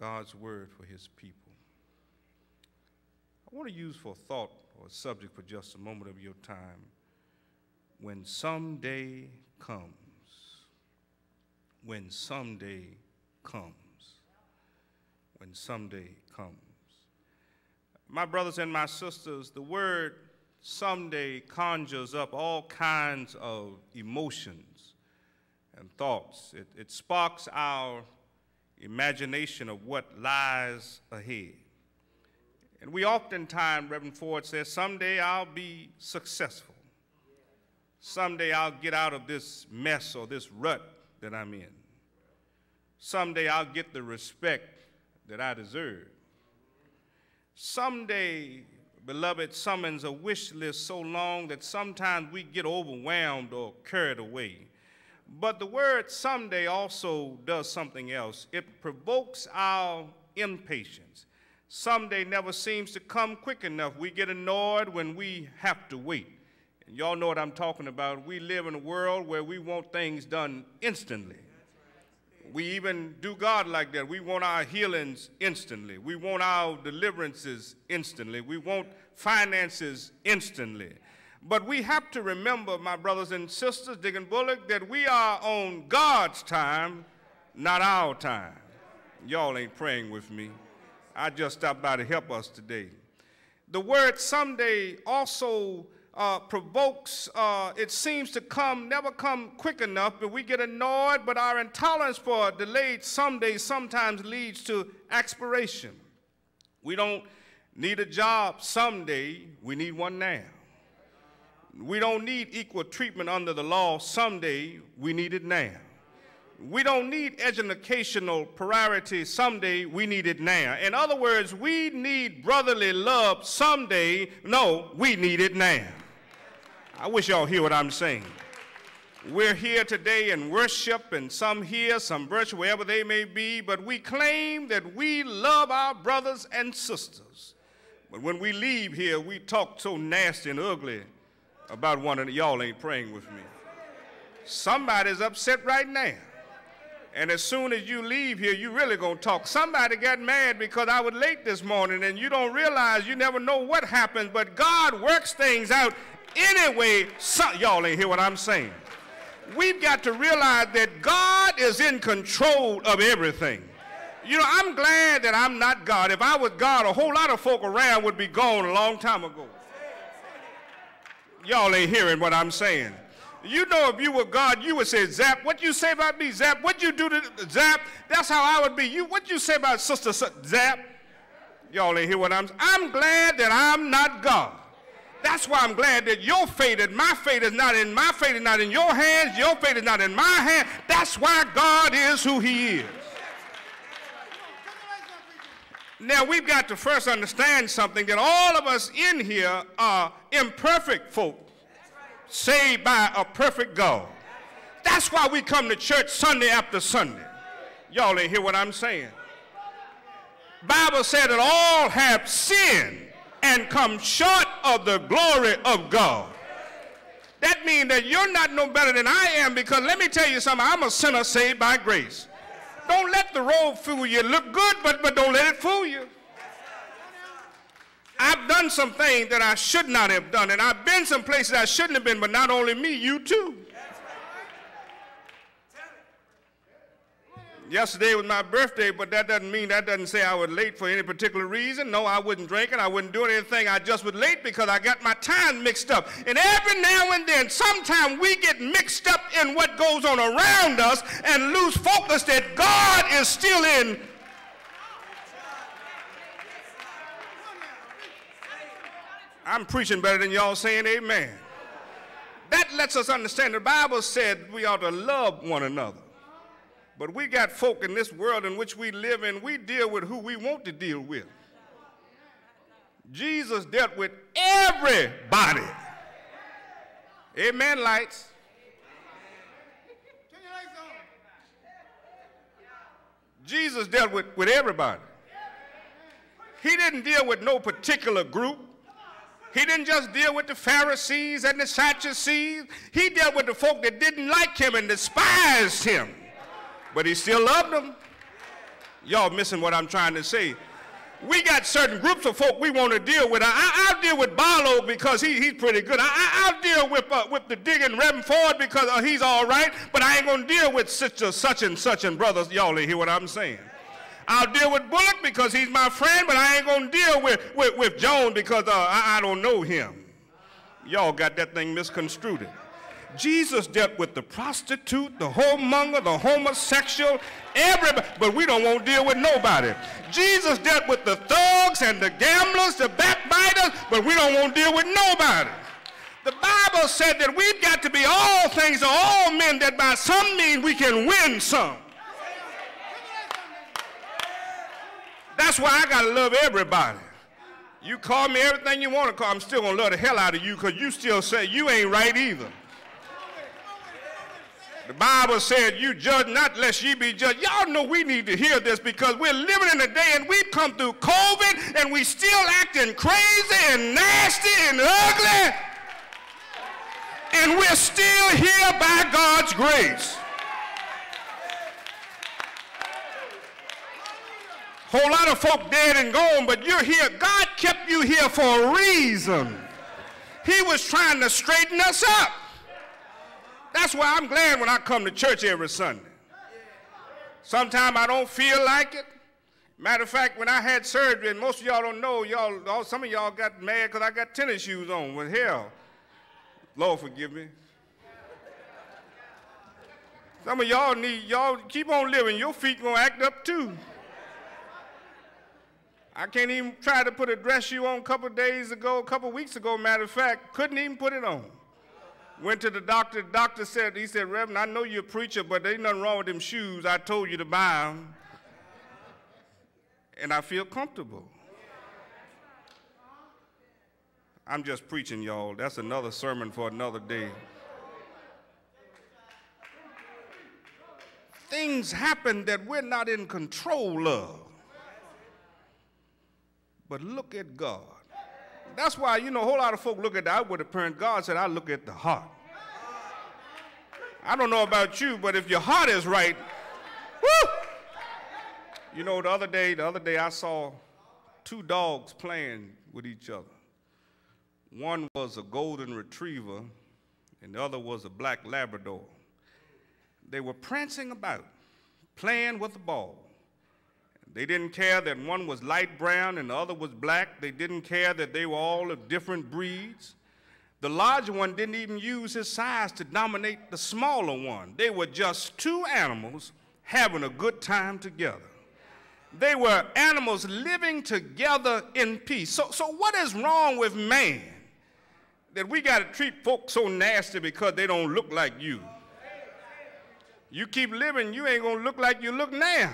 God's word for his people. I want to use for a thought or a subject for just a moment of your time. When someday comes. When someday comes. When someday comes. My brothers and my sisters, the word someday conjures up all kinds of emotions and thoughts. It sparks our imagination of what lies ahead. And we oftentimes, Reverend Ford says, someday I'll be successful. Someday I'll get out of this mess or this rut that I'm in. Someday I'll get the respect that I deserve. Someday, beloved, summons a wish list so long that sometimes we get overwhelmed or carried away. But the word someday also does something else. It provokes our impatience. someday never seems to come quick enough. We get annoyed when we have to wait. And y'all know what I'm talking about. We live in a world where we want things done instantly. We even do God like that. We want our healings instantly. We want our deliverances instantly. We want finances instantly. But we have to remember, my brothers and sisters, Dick and Bullock, that we are on God's time, not our time. Y'all ain't praying with me. I just stopped by to help us today. The word someday also provokes, it seems to never come quick enough, but we get annoyed, but our intolerance for delayed someday sometimes leads to expiration. We don't need a job someday, we need one now. We don't need equal treatment under the law someday, we need it now. We don't need educational priority someday, we need it now. In other words, we need brotherly love someday. No, we need it now. I wish y'all hear what I'm saying. We're here today in worship, and some here, some virtual, wherever they may be, but we claim that we love our brothers and sisters. But when we leave here, we talk so nasty and ugly about one another. Y'all ain't praying with me. Somebody's upset right now. And as soon as you leave here, you really gonna talk. Somebody got mad because I was late this morning, and you don't realize, you never know what happens, but God works things out anyway. So, y'all ain't hear what I'm saying. We've got to realize that God is in control of everything. You know, I'm glad that I'm not God. If I was God, a whole lot of folk around would be gone a long time ago. Y'all ain't hearing what I'm saying. You know, if you were God, you would say, Zap, what you say about me, Zap, what you do to Zap, that's how I would be. You, what you say about sister, Zap? Y'all ain't hear what I'm saying. I'm glad that I'm not God. That's why I'm glad that your fate and my fate is not in your hands, your fate is not in my hand. That's why God is who he is. Now, we've got to first understand something, that all of us in here are imperfect folk. Saved by a perfect God. That's why we come to church Sunday after Sunday. Y'all ain't hear what I'm saying. Bible said that all have sinned and come short of the glory of God. That means that you're not no better than I am, because let me tell you something, I'm a sinner saved by grace. Don't let the road fool you. Look good, but don't let it fool you. I've done some things that I should not have done, and I've been some places I shouldn't have been, but not only me, you too. Yesterday was my birthday, but that doesn't say I was late for any particular reason. No, I wouldn't drink it. I wouldn't do anything. I just was late because I got my time mixed up. And every now and then, sometimes we get mixed up in what goes on around us and lose focus that God is still in. I'm preaching better than y'all saying amen. That lets us understand the Bible said we ought to love one another. But we got folk in this world in which we live in, we deal with who we want to deal with. Jesus dealt with everybody. Amen, lights. Jesus dealt with everybody. He didn't deal with no particular group. He didn't just deal with the Pharisees and the Sadducees. He dealt with the folk that didn't like him and despised him. But he still loved them. Y'all missing what I'm trying to say. We got certain groups of folk we want to deal with. I'll deal with Barlow because he's pretty good. I'll deal with the Deacon Reverend Ford because he's all right. But I ain't going to deal with such and such and brothers. Y'all ain't hear what I'm saying. I'll deal with Bullock because he's my friend, but I ain't going to deal with Jones because I don't know him. Y'all got that thing misconstrued. Jesus dealt with the prostitute, the whoremonger, the homosexual, everybody, but we don't want to deal with nobody. Jesus dealt with the thugs and the gamblers, the backbiters, but we don't want to deal with nobody. The Bible said that we've got to be all things to all men, that by some means we can win some. That's why I gotta love everybody. You call me everything you want to call, I'm still gonna love the hell out of you because you still say you ain't right either. The Bible said, you judge not lest ye be judged. Y'all know we need to hear this because we're living in a day and we've come through COVID and we still acting crazy and nasty and ugly. And we're still here by God's grace. Whole lot of folk dead and gone, but you're here. God kept you here for a reason. He was trying to straighten us up. That's why I'm glad when I come to church every Sunday. Sometimes I don't feel like it. Matter of fact, when I had surgery, and most of y'all don't know, some of y'all got mad because I got tennis shoes on. Well, hell, Lord forgive me. Some of y'all keep on living. Your feet gonna act up too. I can't even try to put a dress shoe on a couple weeks ago, matter of fact, couldn't even put it on. Went to the doctor said, he said, Reverend, I know you're a preacher, but there ain't nothing wrong with them shoes. I told you to buy them. And I feel comfortable. I'm just preaching, y'all. That's another sermon for another day. Things happen that we're not in control of. But look at God. That's why, a whole lot of folk look at the outward appearance. God said, I look at the heart. I don't know about you, but if your heart is right, woo! The other day I saw two dogs playing with each other. One was a golden retriever, and the other was a black Labrador. They were prancing about, playing with the ball. They didn't care that one was light brown and the other was black. They didn't care that they were all of different breeds. The larger one didn't even use his size to dominate the smaller one. They were just two animals having a good time together. They were animals living together in peace. So what is wrong with man that we got to treat folks so nasty because they don't look like you? You keep living, you ain't going to look like you look now.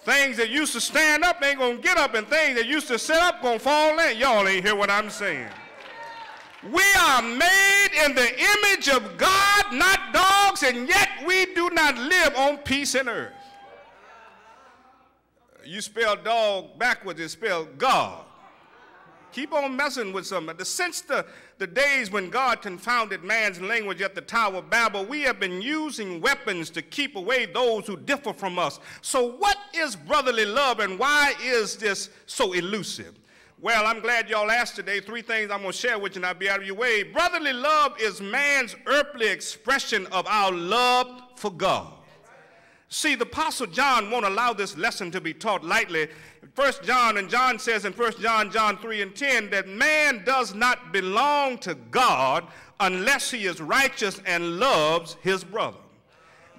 Things that used to stand up ain't going to get up, and things that used to sit up going to fall in. Y'all ain't hear what I'm saying. We are made in the image of God, not dogs, and yet we do not live on peace and earth. You spell dog backwards, it's spelled God. Keep on messing with something. Since the days when God confounded man's language at the Tower of Babel, we have been using weapons to keep away those who differ from us. So what is brotherly love, and why is this so elusive? Well, I'm glad y'all asked today. Three things I'm going to share with you, and I'll be out of your way. Brotherly love is man's earthly expression of our love for God. See, the Apostle John won't allow this lesson to be taught lightly. First John, and John says in First John, John 3:10, that man does not belong to God unless he is righteous and loves his brother.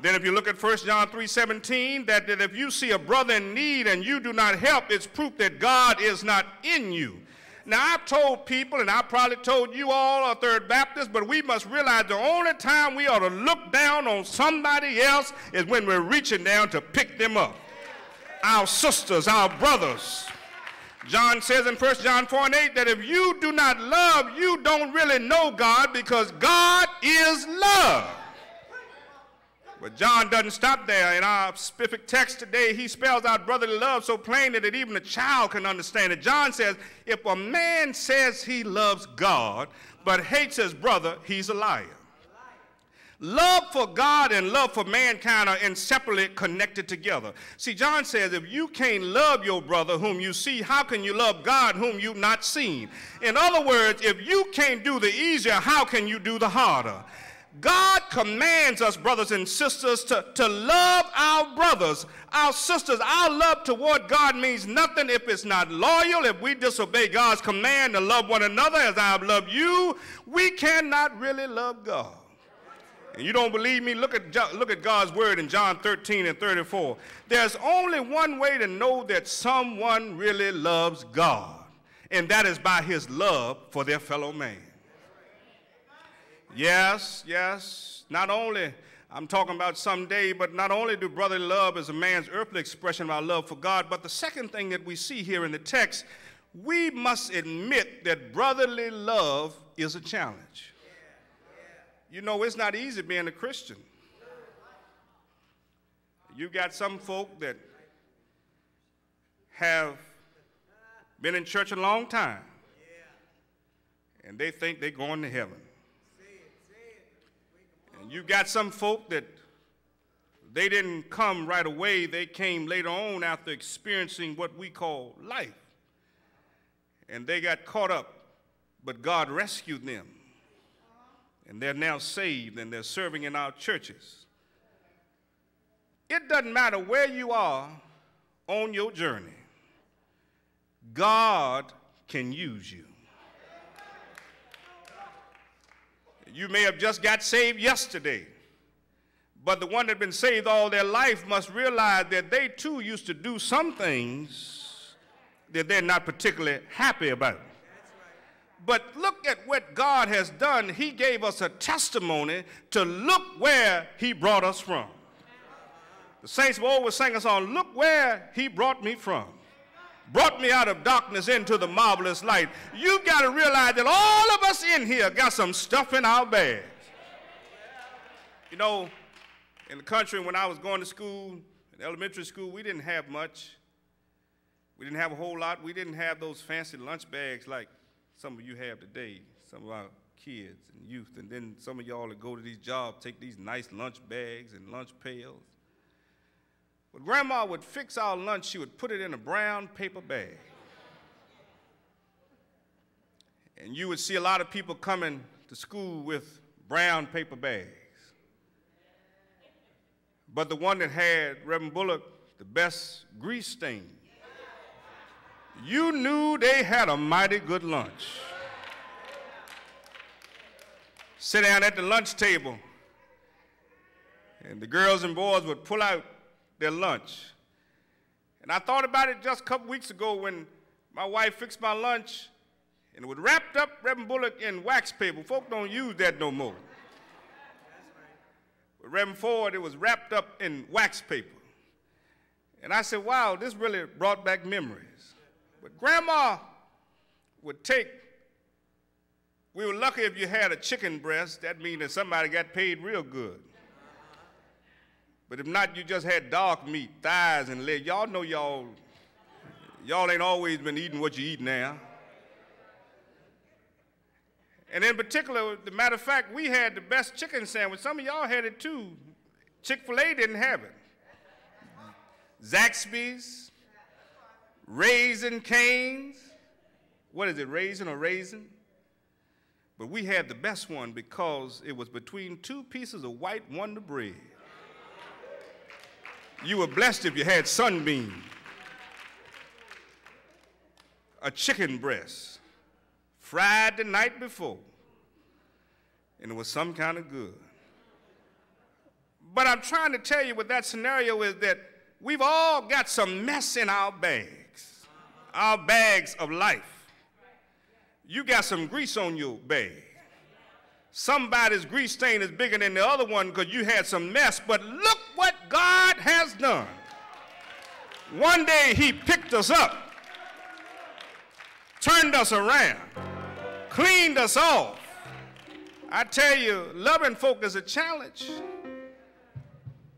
Then if you look at First John 3:17, that if you see a brother in need and you do not help, it's proof that God is not in you. Now, I've told people, and I probably told you all, our Third Baptist, but we must realize the only time we ought to look down on somebody else is when we're reaching down to pick them up. Our sisters, our brothers. John says in 1 John 4:8 that if you do not love, you don't really know God, because God is love. But John doesn't stop there. In our specific text today, he spells out brotherly love so plainly that even a child can understand it. John says, if a man says he loves God but hates his brother, he's a liar. Love for God and love for mankind are inseparably connected together. See, John says, if you can't love your brother whom you see, how can you love God whom you've not seen? In other words, if you can't do the easier, how can you do the harder? God commands us, brothers and sisters, to love our brothers, our sisters. Our love toward God means nothing if it's not loyal. If we disobey God's command to love one another as I have loved you, we cannot really love God. And you don't believe me? Look at God's word in John 13:34. There's only one way to know that someone really loves God, and that is by his love for their fellow man. Yes, not only, I'm talking about someday, but not only do brotherly love is a man's earthly expression of our love for God, but the second thing that we see here in the text, we must admit that brotherly love is a challenge. You know, it's not easy being a Christian. You've got some folk that have been in church a long time, and they think they're going to heaven. And you've got some folk that they didn't come right away. They came later on after experiencing what we call life. And they got caught up, but God rescued them. And they're now saved, and they're serving in our churches. It doesn't matter where you are on your journey. God can use you. You may have just got saved yesterday, but the one that had been saved all their life must realize that they too used to do some things that they're not particularly happy about. But look at what God has done. He gave us a testimony to look where he brought us from. The saints will always sing a song, "Look where he brought me from. Brought me out of darkness into the marvelous light." You've got to realize that all of us in here got some stuff in our bags. You know, in the country, when I was going to school, in elementary school, we didn't have much. We didn't have a whole lot. We didn't have those fancy lunch bags like some of you have today, some of our kids and youth, and then some of y'all that go to these jobs take these nice lunch bags and lunch pails. But Grandma would fix our lunch. She would put it in a brown paper bag. And you would see a lot of people coming to school with brown paper bags. But the one that had, Reverend Bullock, the best grease stain, you knew they had a mighty good lunch. Sit down at the lunch table, and the girls and boys would pull out their lunch. And I thought about it just a couple weeks ago when my wife fixed my lunch, and it was wrapped up, Reverend Bullock, in wax paper. Folk don't use that no more. But Reverend Ford, it was wrapped up in wax paper. And I said, wow, this really brought back memories. But Grandma would take, we were lucky if you had a chicken breast. That means that somebody got paid real good. But if not, you just had dog meat, thighs and legs. Y'all know y'all ain't always been eating what you eat now. And in particular, the matter of fact, we had the best chicken sandwich. Some of y'all had it too. Chick-fil-A didn't have it. Zaxby's. Raisin Canes. What is it, raisin or raisin? But we had the best one because it was between two pieces of white Wonder Bread. You were blessed if you had sunbeam, a chicken breast, fried the night before, and it was some kind of good. But I'm trying to tell you what that scenario is, that we've all got some mess in our bag. Our bags of life. You got some grease on your bag. Somebody's grease stain is bigger than the other one because you had some mess, but look what God has done. One day he picked us up, turned us around, cleaned us off. I tell you, loving folk is a challenge.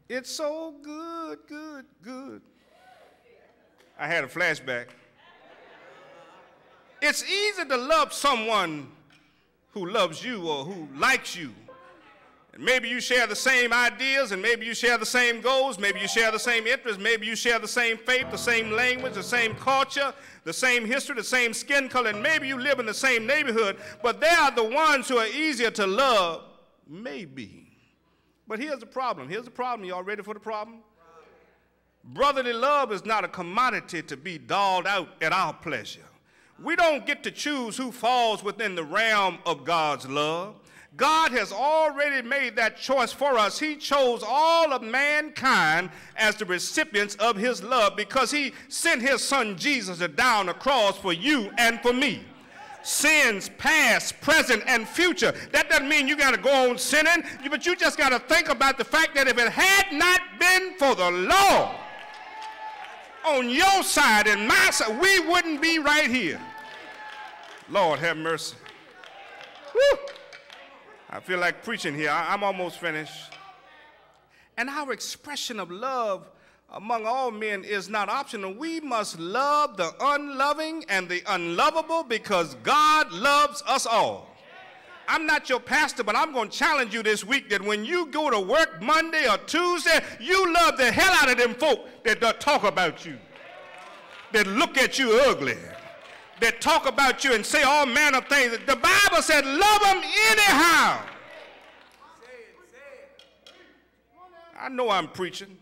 It's so good, good, good. I had a flashback. It's easy to love someone who loves you or who likes you. And maybe you share the same ideas, and maybe you share the same goals, maybe you share the same interests, maybe you share the same faith, the same language, the same culture, the same history, the same skin color, and maybe you live in the same neighborhood, but they are the ones who are easier to love, maybe. But here's the problem. Here's the problem. Y'all ready for the problem? Brotherly love is not a commodity to be dolled out at our pleasure. We don't get to choose who falls within the realm of God's love. God has already made that choice for us. He chose all of mankind as the recipients of his love because he sent his son Jesus to die on the cross for you and for me. Sins past, present, and future. That doesn't mean you got to go on sinning, but you just got to think about the fact that if it had not been for the Lord on your side and my side, we wouldn't be right here. Lord, have mercy. Woo. I feel like preaching here. I'm almost finished. And our expression of love among all men is not optional. We must love the unloving and the unlovable because God loves us all. I'm not your pastor, but I'm going to challenge you this week that when you go to work Monday or Tuesday, you love the hell out of them folk that talk about you, that look at you ugly, that talk about you and say all manner of things. The Bible said, love them anyhow. I know I'm preaching.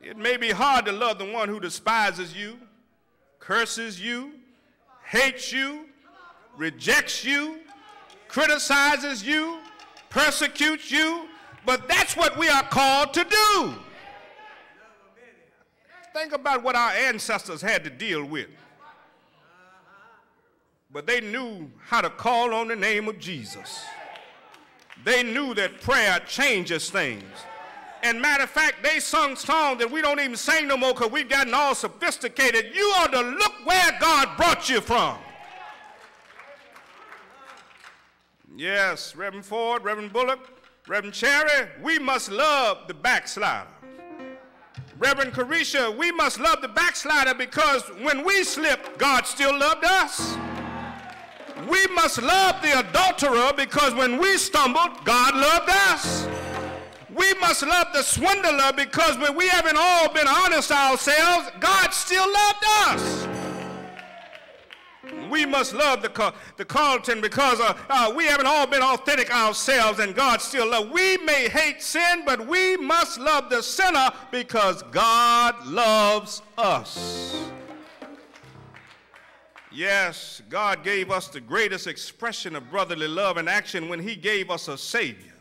It may be hard to love the one who despises you, curses you, hates you, rejects you, criticizes you, persecutes you, but that's what we are called to do. Think about what our ancestors had to deal with. But they knew how to call on the name of Jesus. They knew that prayer changes things. And matter of fact, they sung songs that we don't even sing no more because we've gotten all sophisticated. You ought to look where God brought you from. Yes, Reverend Ford, Reverend Bullock, Reverend Cherry, we must love the backslider. Reverend Carisha, we must love the backslider because when we slipped, God still loved us. We must love the adulterer because when we stumbled, God loved us. We must love the swindler because when we haven't all been honest ourselves, God still loved us. We must love the Carlton because we haven't all been authentic ourselves and God still loves. We may hate sin, but we must love the sinner because God loves us. Yes, God gave us the greatest expression of brotherly love and action when he gave us a Savior.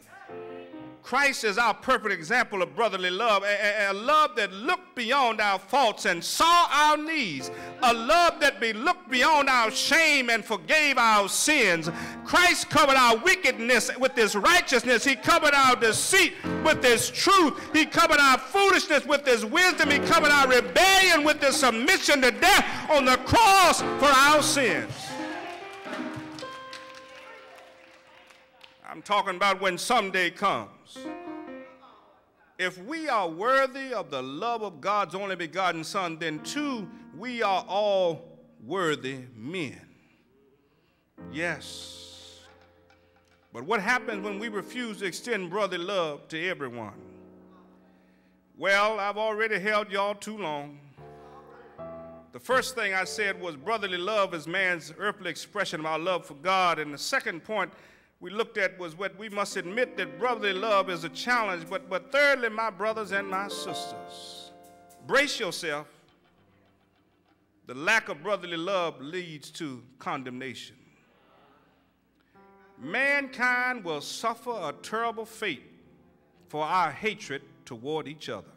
Christ is our perfect example of brotherly love, a love that looked beyond our faults and saw our needs, a love that looked beyond our shame and forgave our sins. Christ covered our wickedness with his righteousness. He covered our deceit with his truth. He covered our foolishness with his wisdom. He covered our rebellion with his submission to death on the cross for our sins. I'm talking about when someday comes. If we are worthy of the love of God's only begotten Son, then too, we are all worthy men. Yes. But what happens when we refuse to extend brotherly love to everyone? Well, I've already held y'all too long. The first thing I said was brotherly love is man's earthly expression of our love for God. And the second point we looked at was what we must admit that brotherly love is a challenge, but thirdly, my brothers and my sisters, brace yourself. The lack of brotherly love leads to condemnation. Mankind will suffer a terrible fate for our hatred toward each other.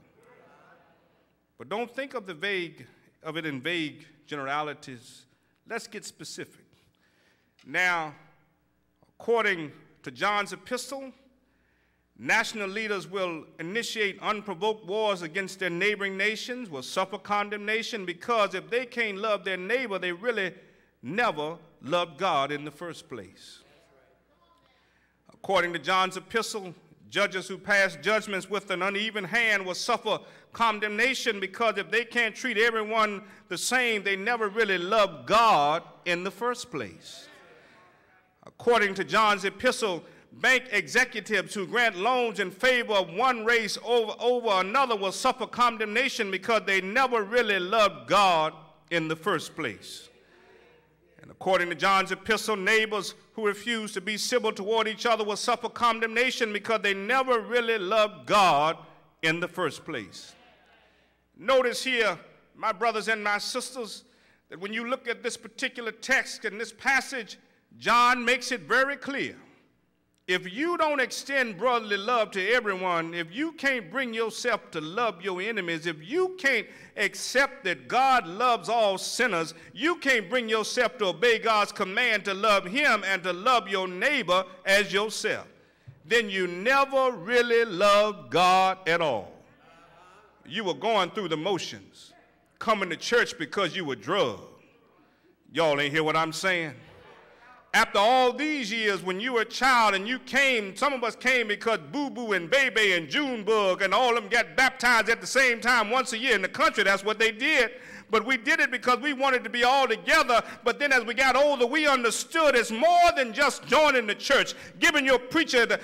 But don't think of it in vague generalities. Let's get specific. Now, according to John's epistle, national leaders will initiate unprovoked wars against their neighboring nations, will suffer condemnation, because if they can't love their neighbor, they really never loved God in the first place. According to John's epistle, judges who pass judgments with an uneven hand will suffer condemnation because if they can't treat everyone the same, they never really loved God in the first place. According to John's epistle, bank executives who grant loans in favor of one race over another will suffer condemnation because they never really loved God in the first place. And according to John's epistle, neighbors who refuse to be civil toward each other will suffer condemnation because they never really loved God in the first place. Notice here, my brothers and my sisters, that when you look at this particular text and this passage, John makes it very clear. If you don't extend brotherly love to everyone, if you can't bring yourself to love your enemies, if you can't accept that God loves all sinners, you can't bring yourself to obey God's command to love him and to love your neighbor as yourself, then you never really loved God at all. You were going through the motions, coming to church because you were drugged. Y'all ain't hear what I'm saying. After all these years, when you were a child and you came, some of us came because Boo Boo and Bebe and Junebug and all of them got baptized at the same time once a year in the country. That's what they did. But we did it because we wanted to be all together. But then as we got older, we understood it's more than just joining the church, giving your preacher the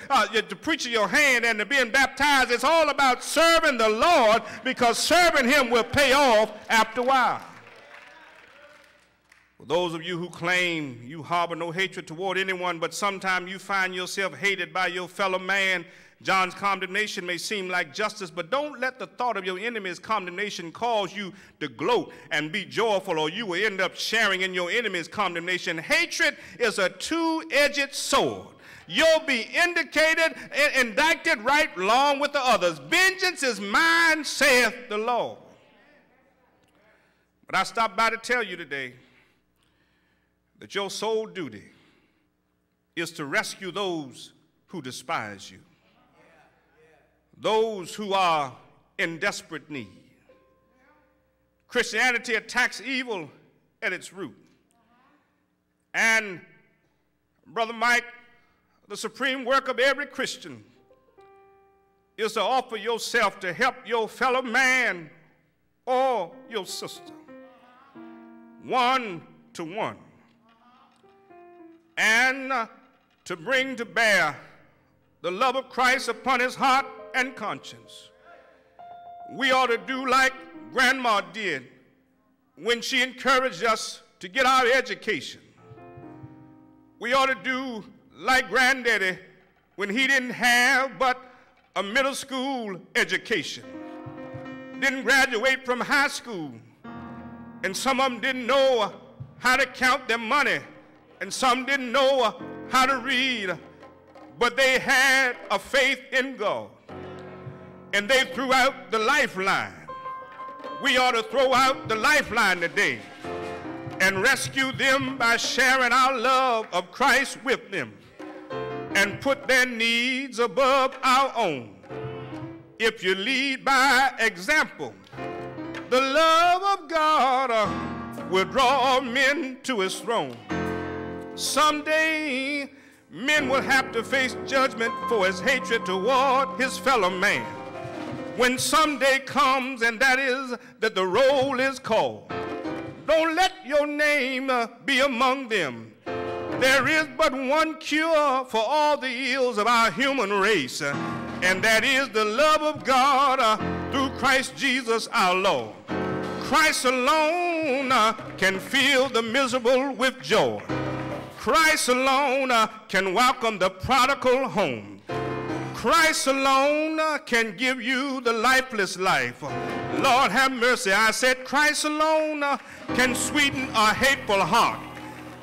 preacher your hand and to being baptized. It's all about serving the Lord, because serving him will pay off after a while. For those of you who claim you harbor no hatred toward anyone, but sometimes you find yourself hated by your fellow man, John's condemnation may seem like justice, but don't let the thought of your enemy's condemnation cause you to gloat and be joyful, or you will end up sharing in your enemy's condemnation. Hatred is a two-edged sword. You'll be indicted right along with the others. Vengeance is mine, saith the Lord. But I stopped by to tell you today that your sole duty is to rescue those who despise you, those who are in desperate need. Christianity attacks evil at its root. And, Brother Mike, the supreme work of every Christian is to offer yourself to help your fellow man or your sister, one to one, and to bring to bear the love of Christ upon his heart and conscience. We ought to do like Grandma did when she encouraged us to get our education. We ought to do like Granddaddy when he didn't have but a middle school education, didn't graduate from high school, and some of them didn't know how to count their money, and some didn't know how to read, but they had a faith in God, and they threw out the lifeline. We ought to throw out the lifeline today and rescue them by sharing our love of Christ with them and put their needs above our own. If you lead by example, the love of God will draw men to his throne. Someday, men will have to face judgment for his hatred toward his fellow man. When someday comes, and that is that the roll is called, don't let your name be among them. There is but one cure for all the ills of our human race, and that is the love of God through Christ Jesus our Lord. Christ alone can fill the miserable with joy. Christ alone can welcome the prodigal home. Christ alone can give you the lifeless life. Lord have mercy. I said Christ alone can sweeten a hateful heart.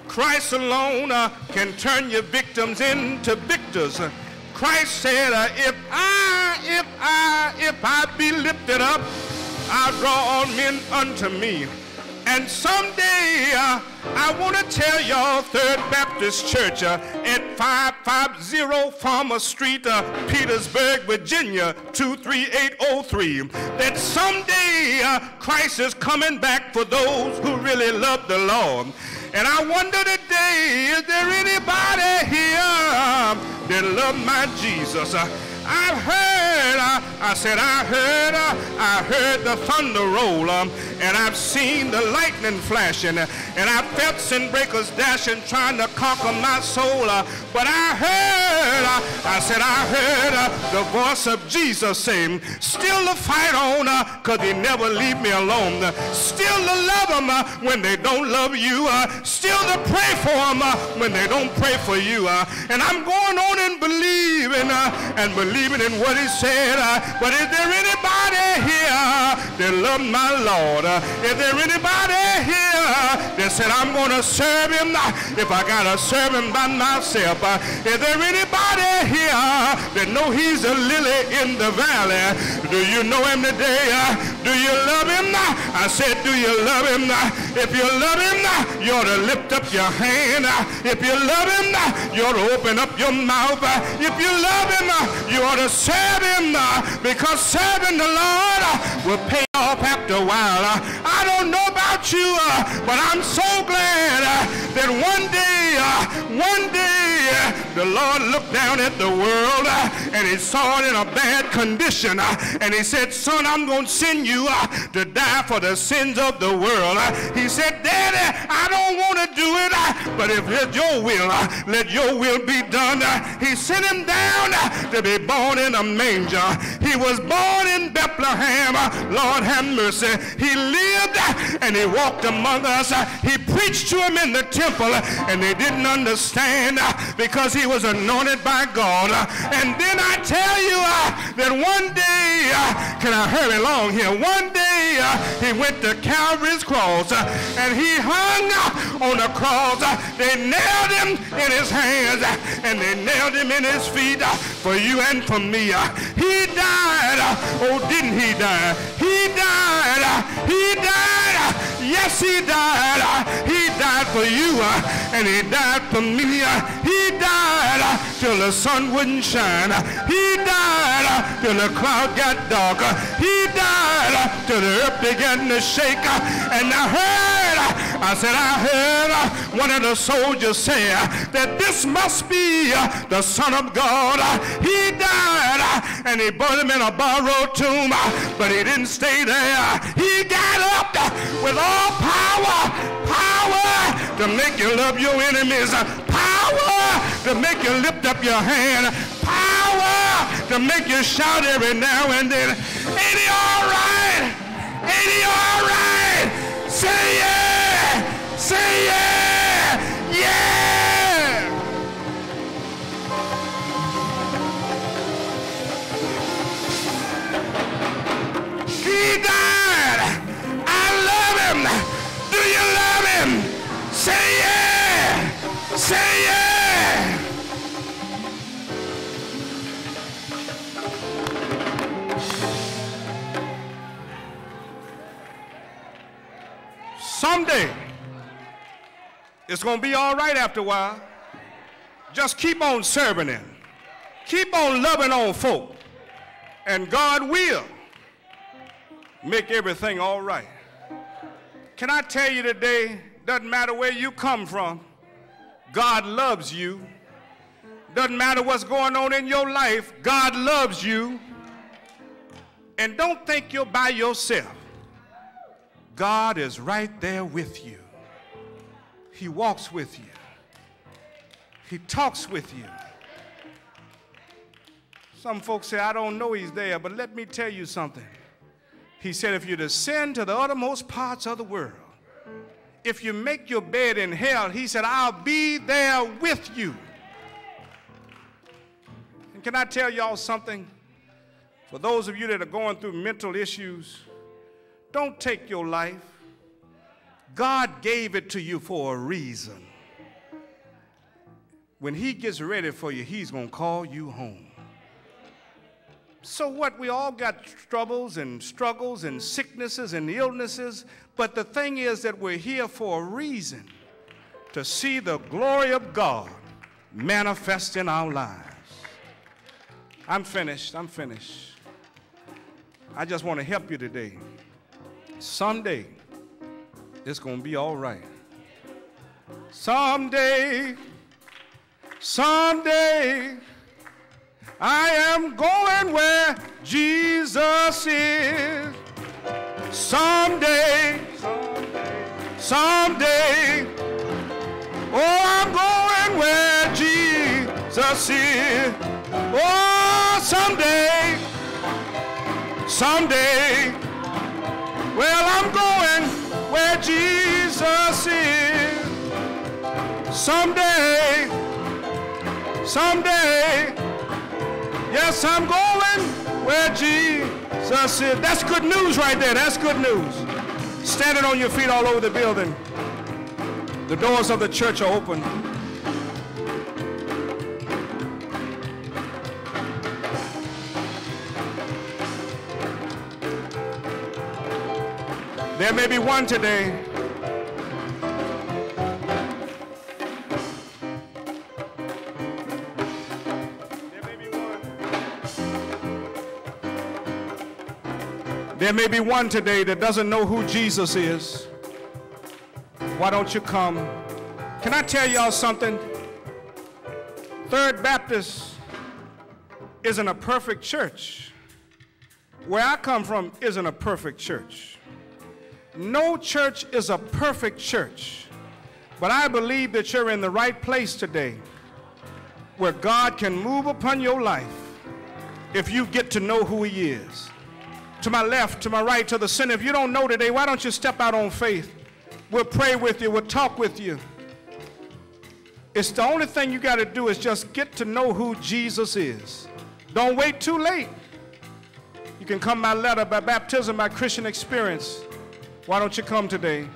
Christ alone can turn your victims into victors. Christ said, if I be lifted up, I'll draw all men unto me. And someday, I want to tell y'all, Third Baptist Church at 550 Farmer Street, Petersburg, Virginia, 23803, that someday Christ is coming back for those who really love the Lord. And I wonder today, is there anybody here that love my Jesus? I've heard, I heard the thunder roll, and I've seen the lightning flashing, and I felt sin breakers dashing, trying to conquer my soul, but I heard the voice of Jesus saying, still the fight on, cause he never leave me alone, still to love them when they don't love you, still to pray for them when they don't pray for you, and I'm going on and believing, believing in what he said, but is there anybody here that loved my Lord? Is there anybody here that said, I'm going to serve him if I got to serve him by myself? Is there anybody here that know he's a lily in the valley? Do you know him today? Do you love him? I said, do you love him? If you love him, you ought to lift up your hand. If you love him, you ought to open up your mouth. If you love him, you ought to serve him, because serving the Lord will pay off after a while. I don't know about you, but I'm so glad that one day The Lord looked down at the world and he saw it in a bad condition, and he said, son, I'm going to send you to die for the sins of the world. He said, Daddy, I don't want to do it, but if it's your will, let your will be done. He sent him down to be born in a manger. He was born in Bethlehem. Lord have mercy. He lived and he walked among us. He preached to him in the temple, and they didn't understand because he was anointed by God. And then I tell you that one day, can I hurry along here? One day he went to Calvary's cross and he hung on the cross. They nailed him in his hands and they nailed him in his feet for you and for me. He died. Oh, didn't he die? He died. He died. Yes, he died. He died for you and he died for me. He died till the sun wouldn't shine. He died till the cloud got dark. He died till the earth began to shake. And I heard, I heard one of the soldiers say that this must be the Son of God. He died and he buried him in a borrowed tomb, but he didn't stay there. He got up with all power to make you love your enemies, power to make you lift up your hand, power to make you shout every now and then. Ain't he all right? Ain't he all right? Say yeah! Say yeah! Yeah! He died. I love him. Do you love him? Say yeah! Say yeah! Someday, it's going to be all right after a while. Just keep on serving him. Keep on loving on folk. And God will make everything all right. Can I tell you today, doesn't matter where you come from, God loves you. Doesn't matter what's going on in your life, God loves you. And don't think you're by yourself. God is right there with you. He walks with you. He talks with you. Some folks say, I don't know he's there, but let me tell you something. He said, if you descend to the uttermost parts of the world, if you make your bed in hell, he said, I'll be there with you. And can I tell y'all something? For those of you that are going through mental issues, don't take your life. God gave it to you for a reason. When he gets ready for you, he's going to call you home. So what? We all got troubles and struggles and sicknesses and illnesses, but the thing is that we're here for a reason, to see the glory of God manifest in our lives. I'm finished. I'm finished. I just want to help you today. Someday, it's going to be all right. Someday, someday, I am going where Jesus is. Someday, someday, oh, I'm going where Jesus is. Oh, someday, someday. Well, I'm going where Jesus is. Someday, someday, yes, I'm going where Jesus is. That's good news right there. That's good news. Standing on your feet all over the building. The doors of the church are open. There may be one today. There may be one. There may be one today that doesn't know who Jesus is. Why don't you come? Can I tell y'all something? Third Baptist isn't a perfect church. Where I come from isn't a perfect church. No church is a perfect church, but I believe that you're in the right place today where God can move upon your life if you get to know who he is. To my left, to my right, to the center, if you don't know today, why don't you step out on faith? We'll pray with you, we'll talk with you. It's the only thing you got to do is just get to know who Jesus is. Don't wait too late. You can come by letter, by baptism, by Christian experience. Why don't you come today?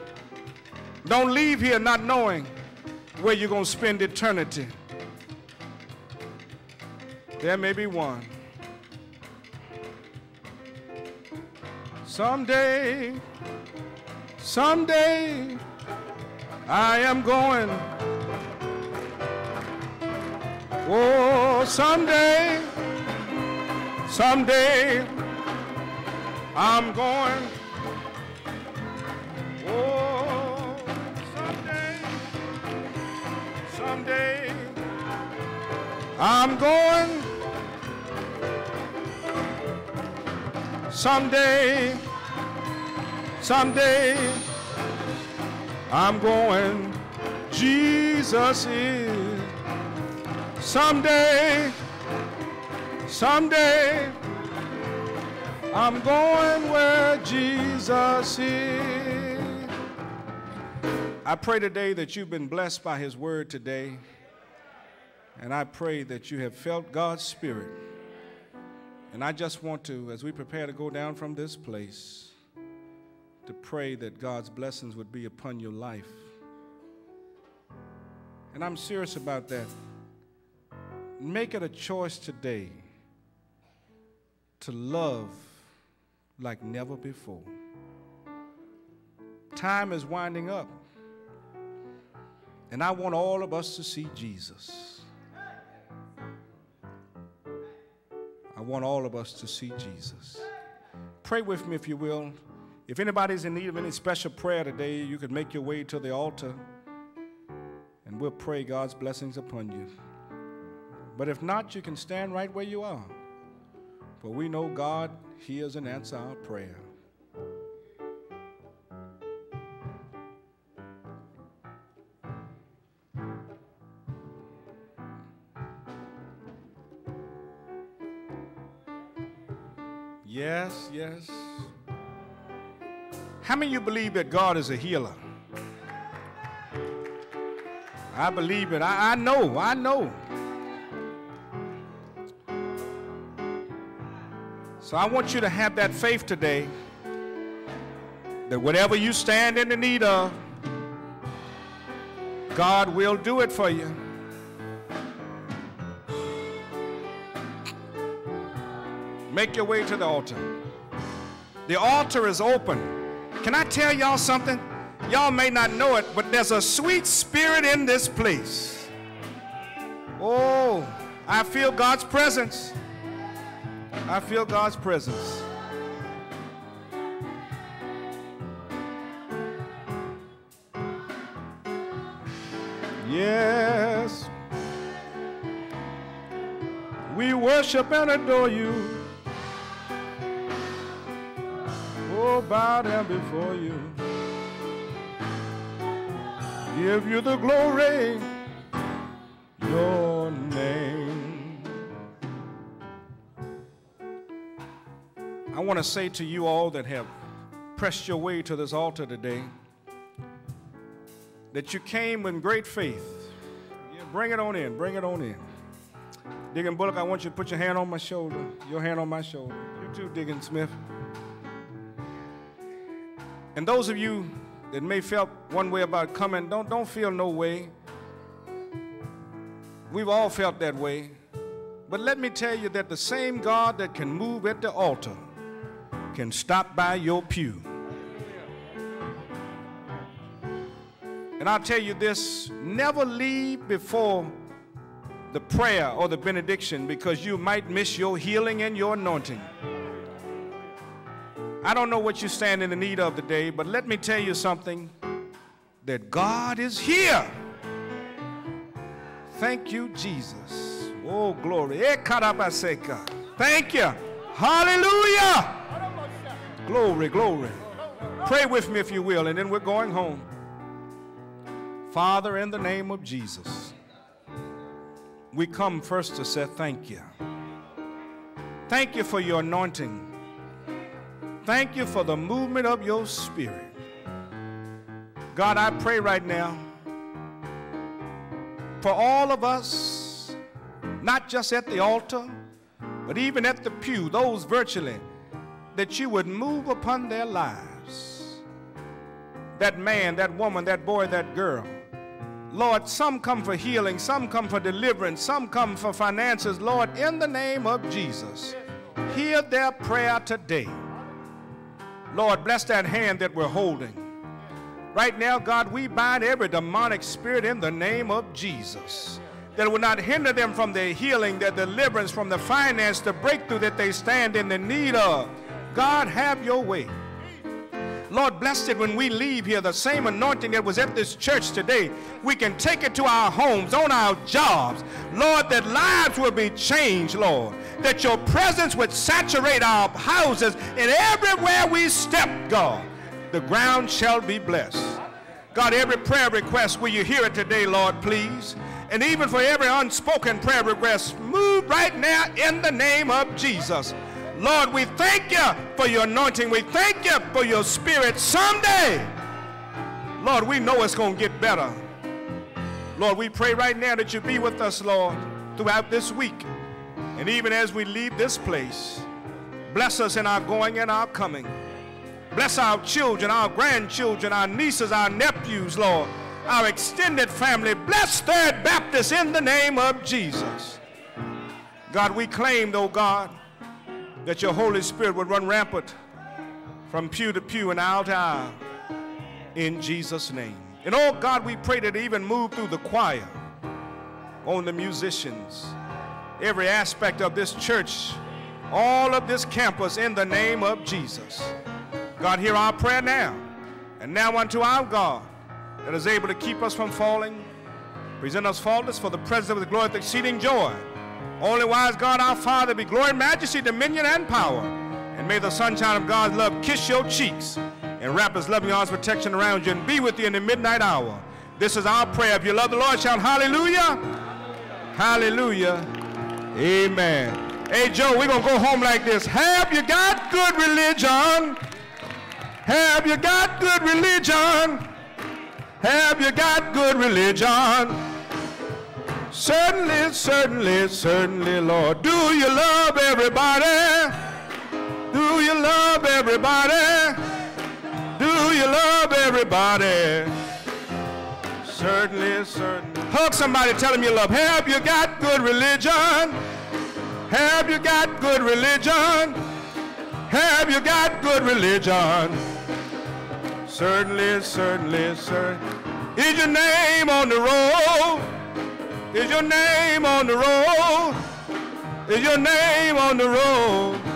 Don't leave here not knowing where you're going to spend eternity. There may be one. Someday, someday, I am going. Oh, someday, someday, I'm going. Oh, someday, someday, I'm going. Someday, someday, I'm going. Jesus is. Someday, someday, I'm going where Jesus is. I pray today that you've been blessed by his word today, and I pray that you have felt God's spirit. And I just want to, as we prepare to go down from this place, to pray that God's blessings would be upon your life. And I'm serious about that. Make it a choice today to love like never before. Time is winding up, and I want all of us to see Jesus. I want all of us to see Jesus. Pray with me if you will. If anybody's in need of any special prayer today, you could make your way to the altar, and we'll pray God's blessings upon you. But if not, you can stand right where you are. For we know God hears and answers our prayer. Yes, yes. How many of you believe that God is a healer? I believe it. I know, I know. So I want you to have that faith today that whatever you stand in the need of, God will do it for you. Make your way to the altar. The altar is open. Can I tell y'all something? Y'all may not know it, but there's a sweet spirit in this place. Oh, I feel God's presence. I feel God's presence. Yes. We worship and adore you. Oh, bow down before you. Give you the glory, your name. I want to say to you all that have pressed your way to this altar today that you came in great faith. Yeah, bring it on in, bring it on in. Deacon Bullock, I want you to put your hand on my shoulder, your hand on my shoulder. You too, Deacon Smith. And those of you that may felt one way about coming, don't feel no way. We've all felt that way. But let me tell you that the same God that can move at the altar can stop by your pew. And I'll tell you this, never leave before the prayer or the benediction because you might miss your healing and your anointing. I don't know what you stand in the need of today, but let me tell you something, that God is here. Thank you, Jesus. Oh, glory. Thank you. Hallelujah. Glory, glory. Pray with me if you will, and then we're going home. Father, in the name of Jesus, we come first to say thank you. Thank you for your anointing. Thank you for the movement of your spirit. God, I pray right now for all of us, not just at the altar, but even at the pew, those virtually, that you would move upon their lives. That man, that woman, that boy, that girl. Lord, some come for healing, some come for deliverance, some come for finances. Lord, in the name of Jesus, hear their prayer today. Lord, bless that hand that we're holding. Right now, God, we bind every demonic spirit in the name of Jesus that will not hinder them from their healing, their deliverance, from the finance, the breakthrough that they stand in the need of. God, have your way. Lord, bless it when we leave here. The same anointing that was at this church today, we can take it to our homes, on our jobs. Lord, that lives will be changed, Lord. That your presence would saturate our houses, and everywhere we step, God, the ground shall be blessed. God, every prayer request, will you hear it today, Lord, please? And even for every unspoken prayer request, move right now in the name of Jesus. Lord, we thank you for your anointing. We thank you for your spirit. Someday, Lord, we know it's going to get better. Lord, we pray right now that you be with us, Lord, throughout this week. And even as we leave this place, bless us in our going and our coming. Bless our children, our grandchildren, our nieces, our nephews, Lord, our extended family. Bless Third Baptist in the name of Jesus. God, we claim, oh God, that your Holy Spirit would run rampant from pew to pew and aisle to aisle in Jesus' name. And oh God, we pray that it even move through the choir, on the musicians, every aspect of this church, all of this campus in the name of Jesus. God, hear our prayer now. And now unto our God that is able to keep us from falling, present us faultless for the presence of the glory of exceeding joy. Only wise God, our Father, be glory, majesty, dominion, and power. And may the sunshine of God's love kiss your cheeks and wrap his loving arms protection around you and be with you in the midnight hour. This is our prayer. If you love the Lord, shout hallelujah. Hallelujah. Hallelujah. Amen. Hey, Joe, we're going to go home like this. Have you got good religion? Have you got good religion? Have you got good religion? Certainly, certainly, certainly, Lord. Do you love everybody? Do you love everybody? Do you love everybody? Certainly, certainly. Hug somebody, tell them you love. Have you got good religion? Have you got good religion? Have you got good religion? Certainly, certainly, sir. Is your name on the roll? Is your name on the roll? Is your name on the roll?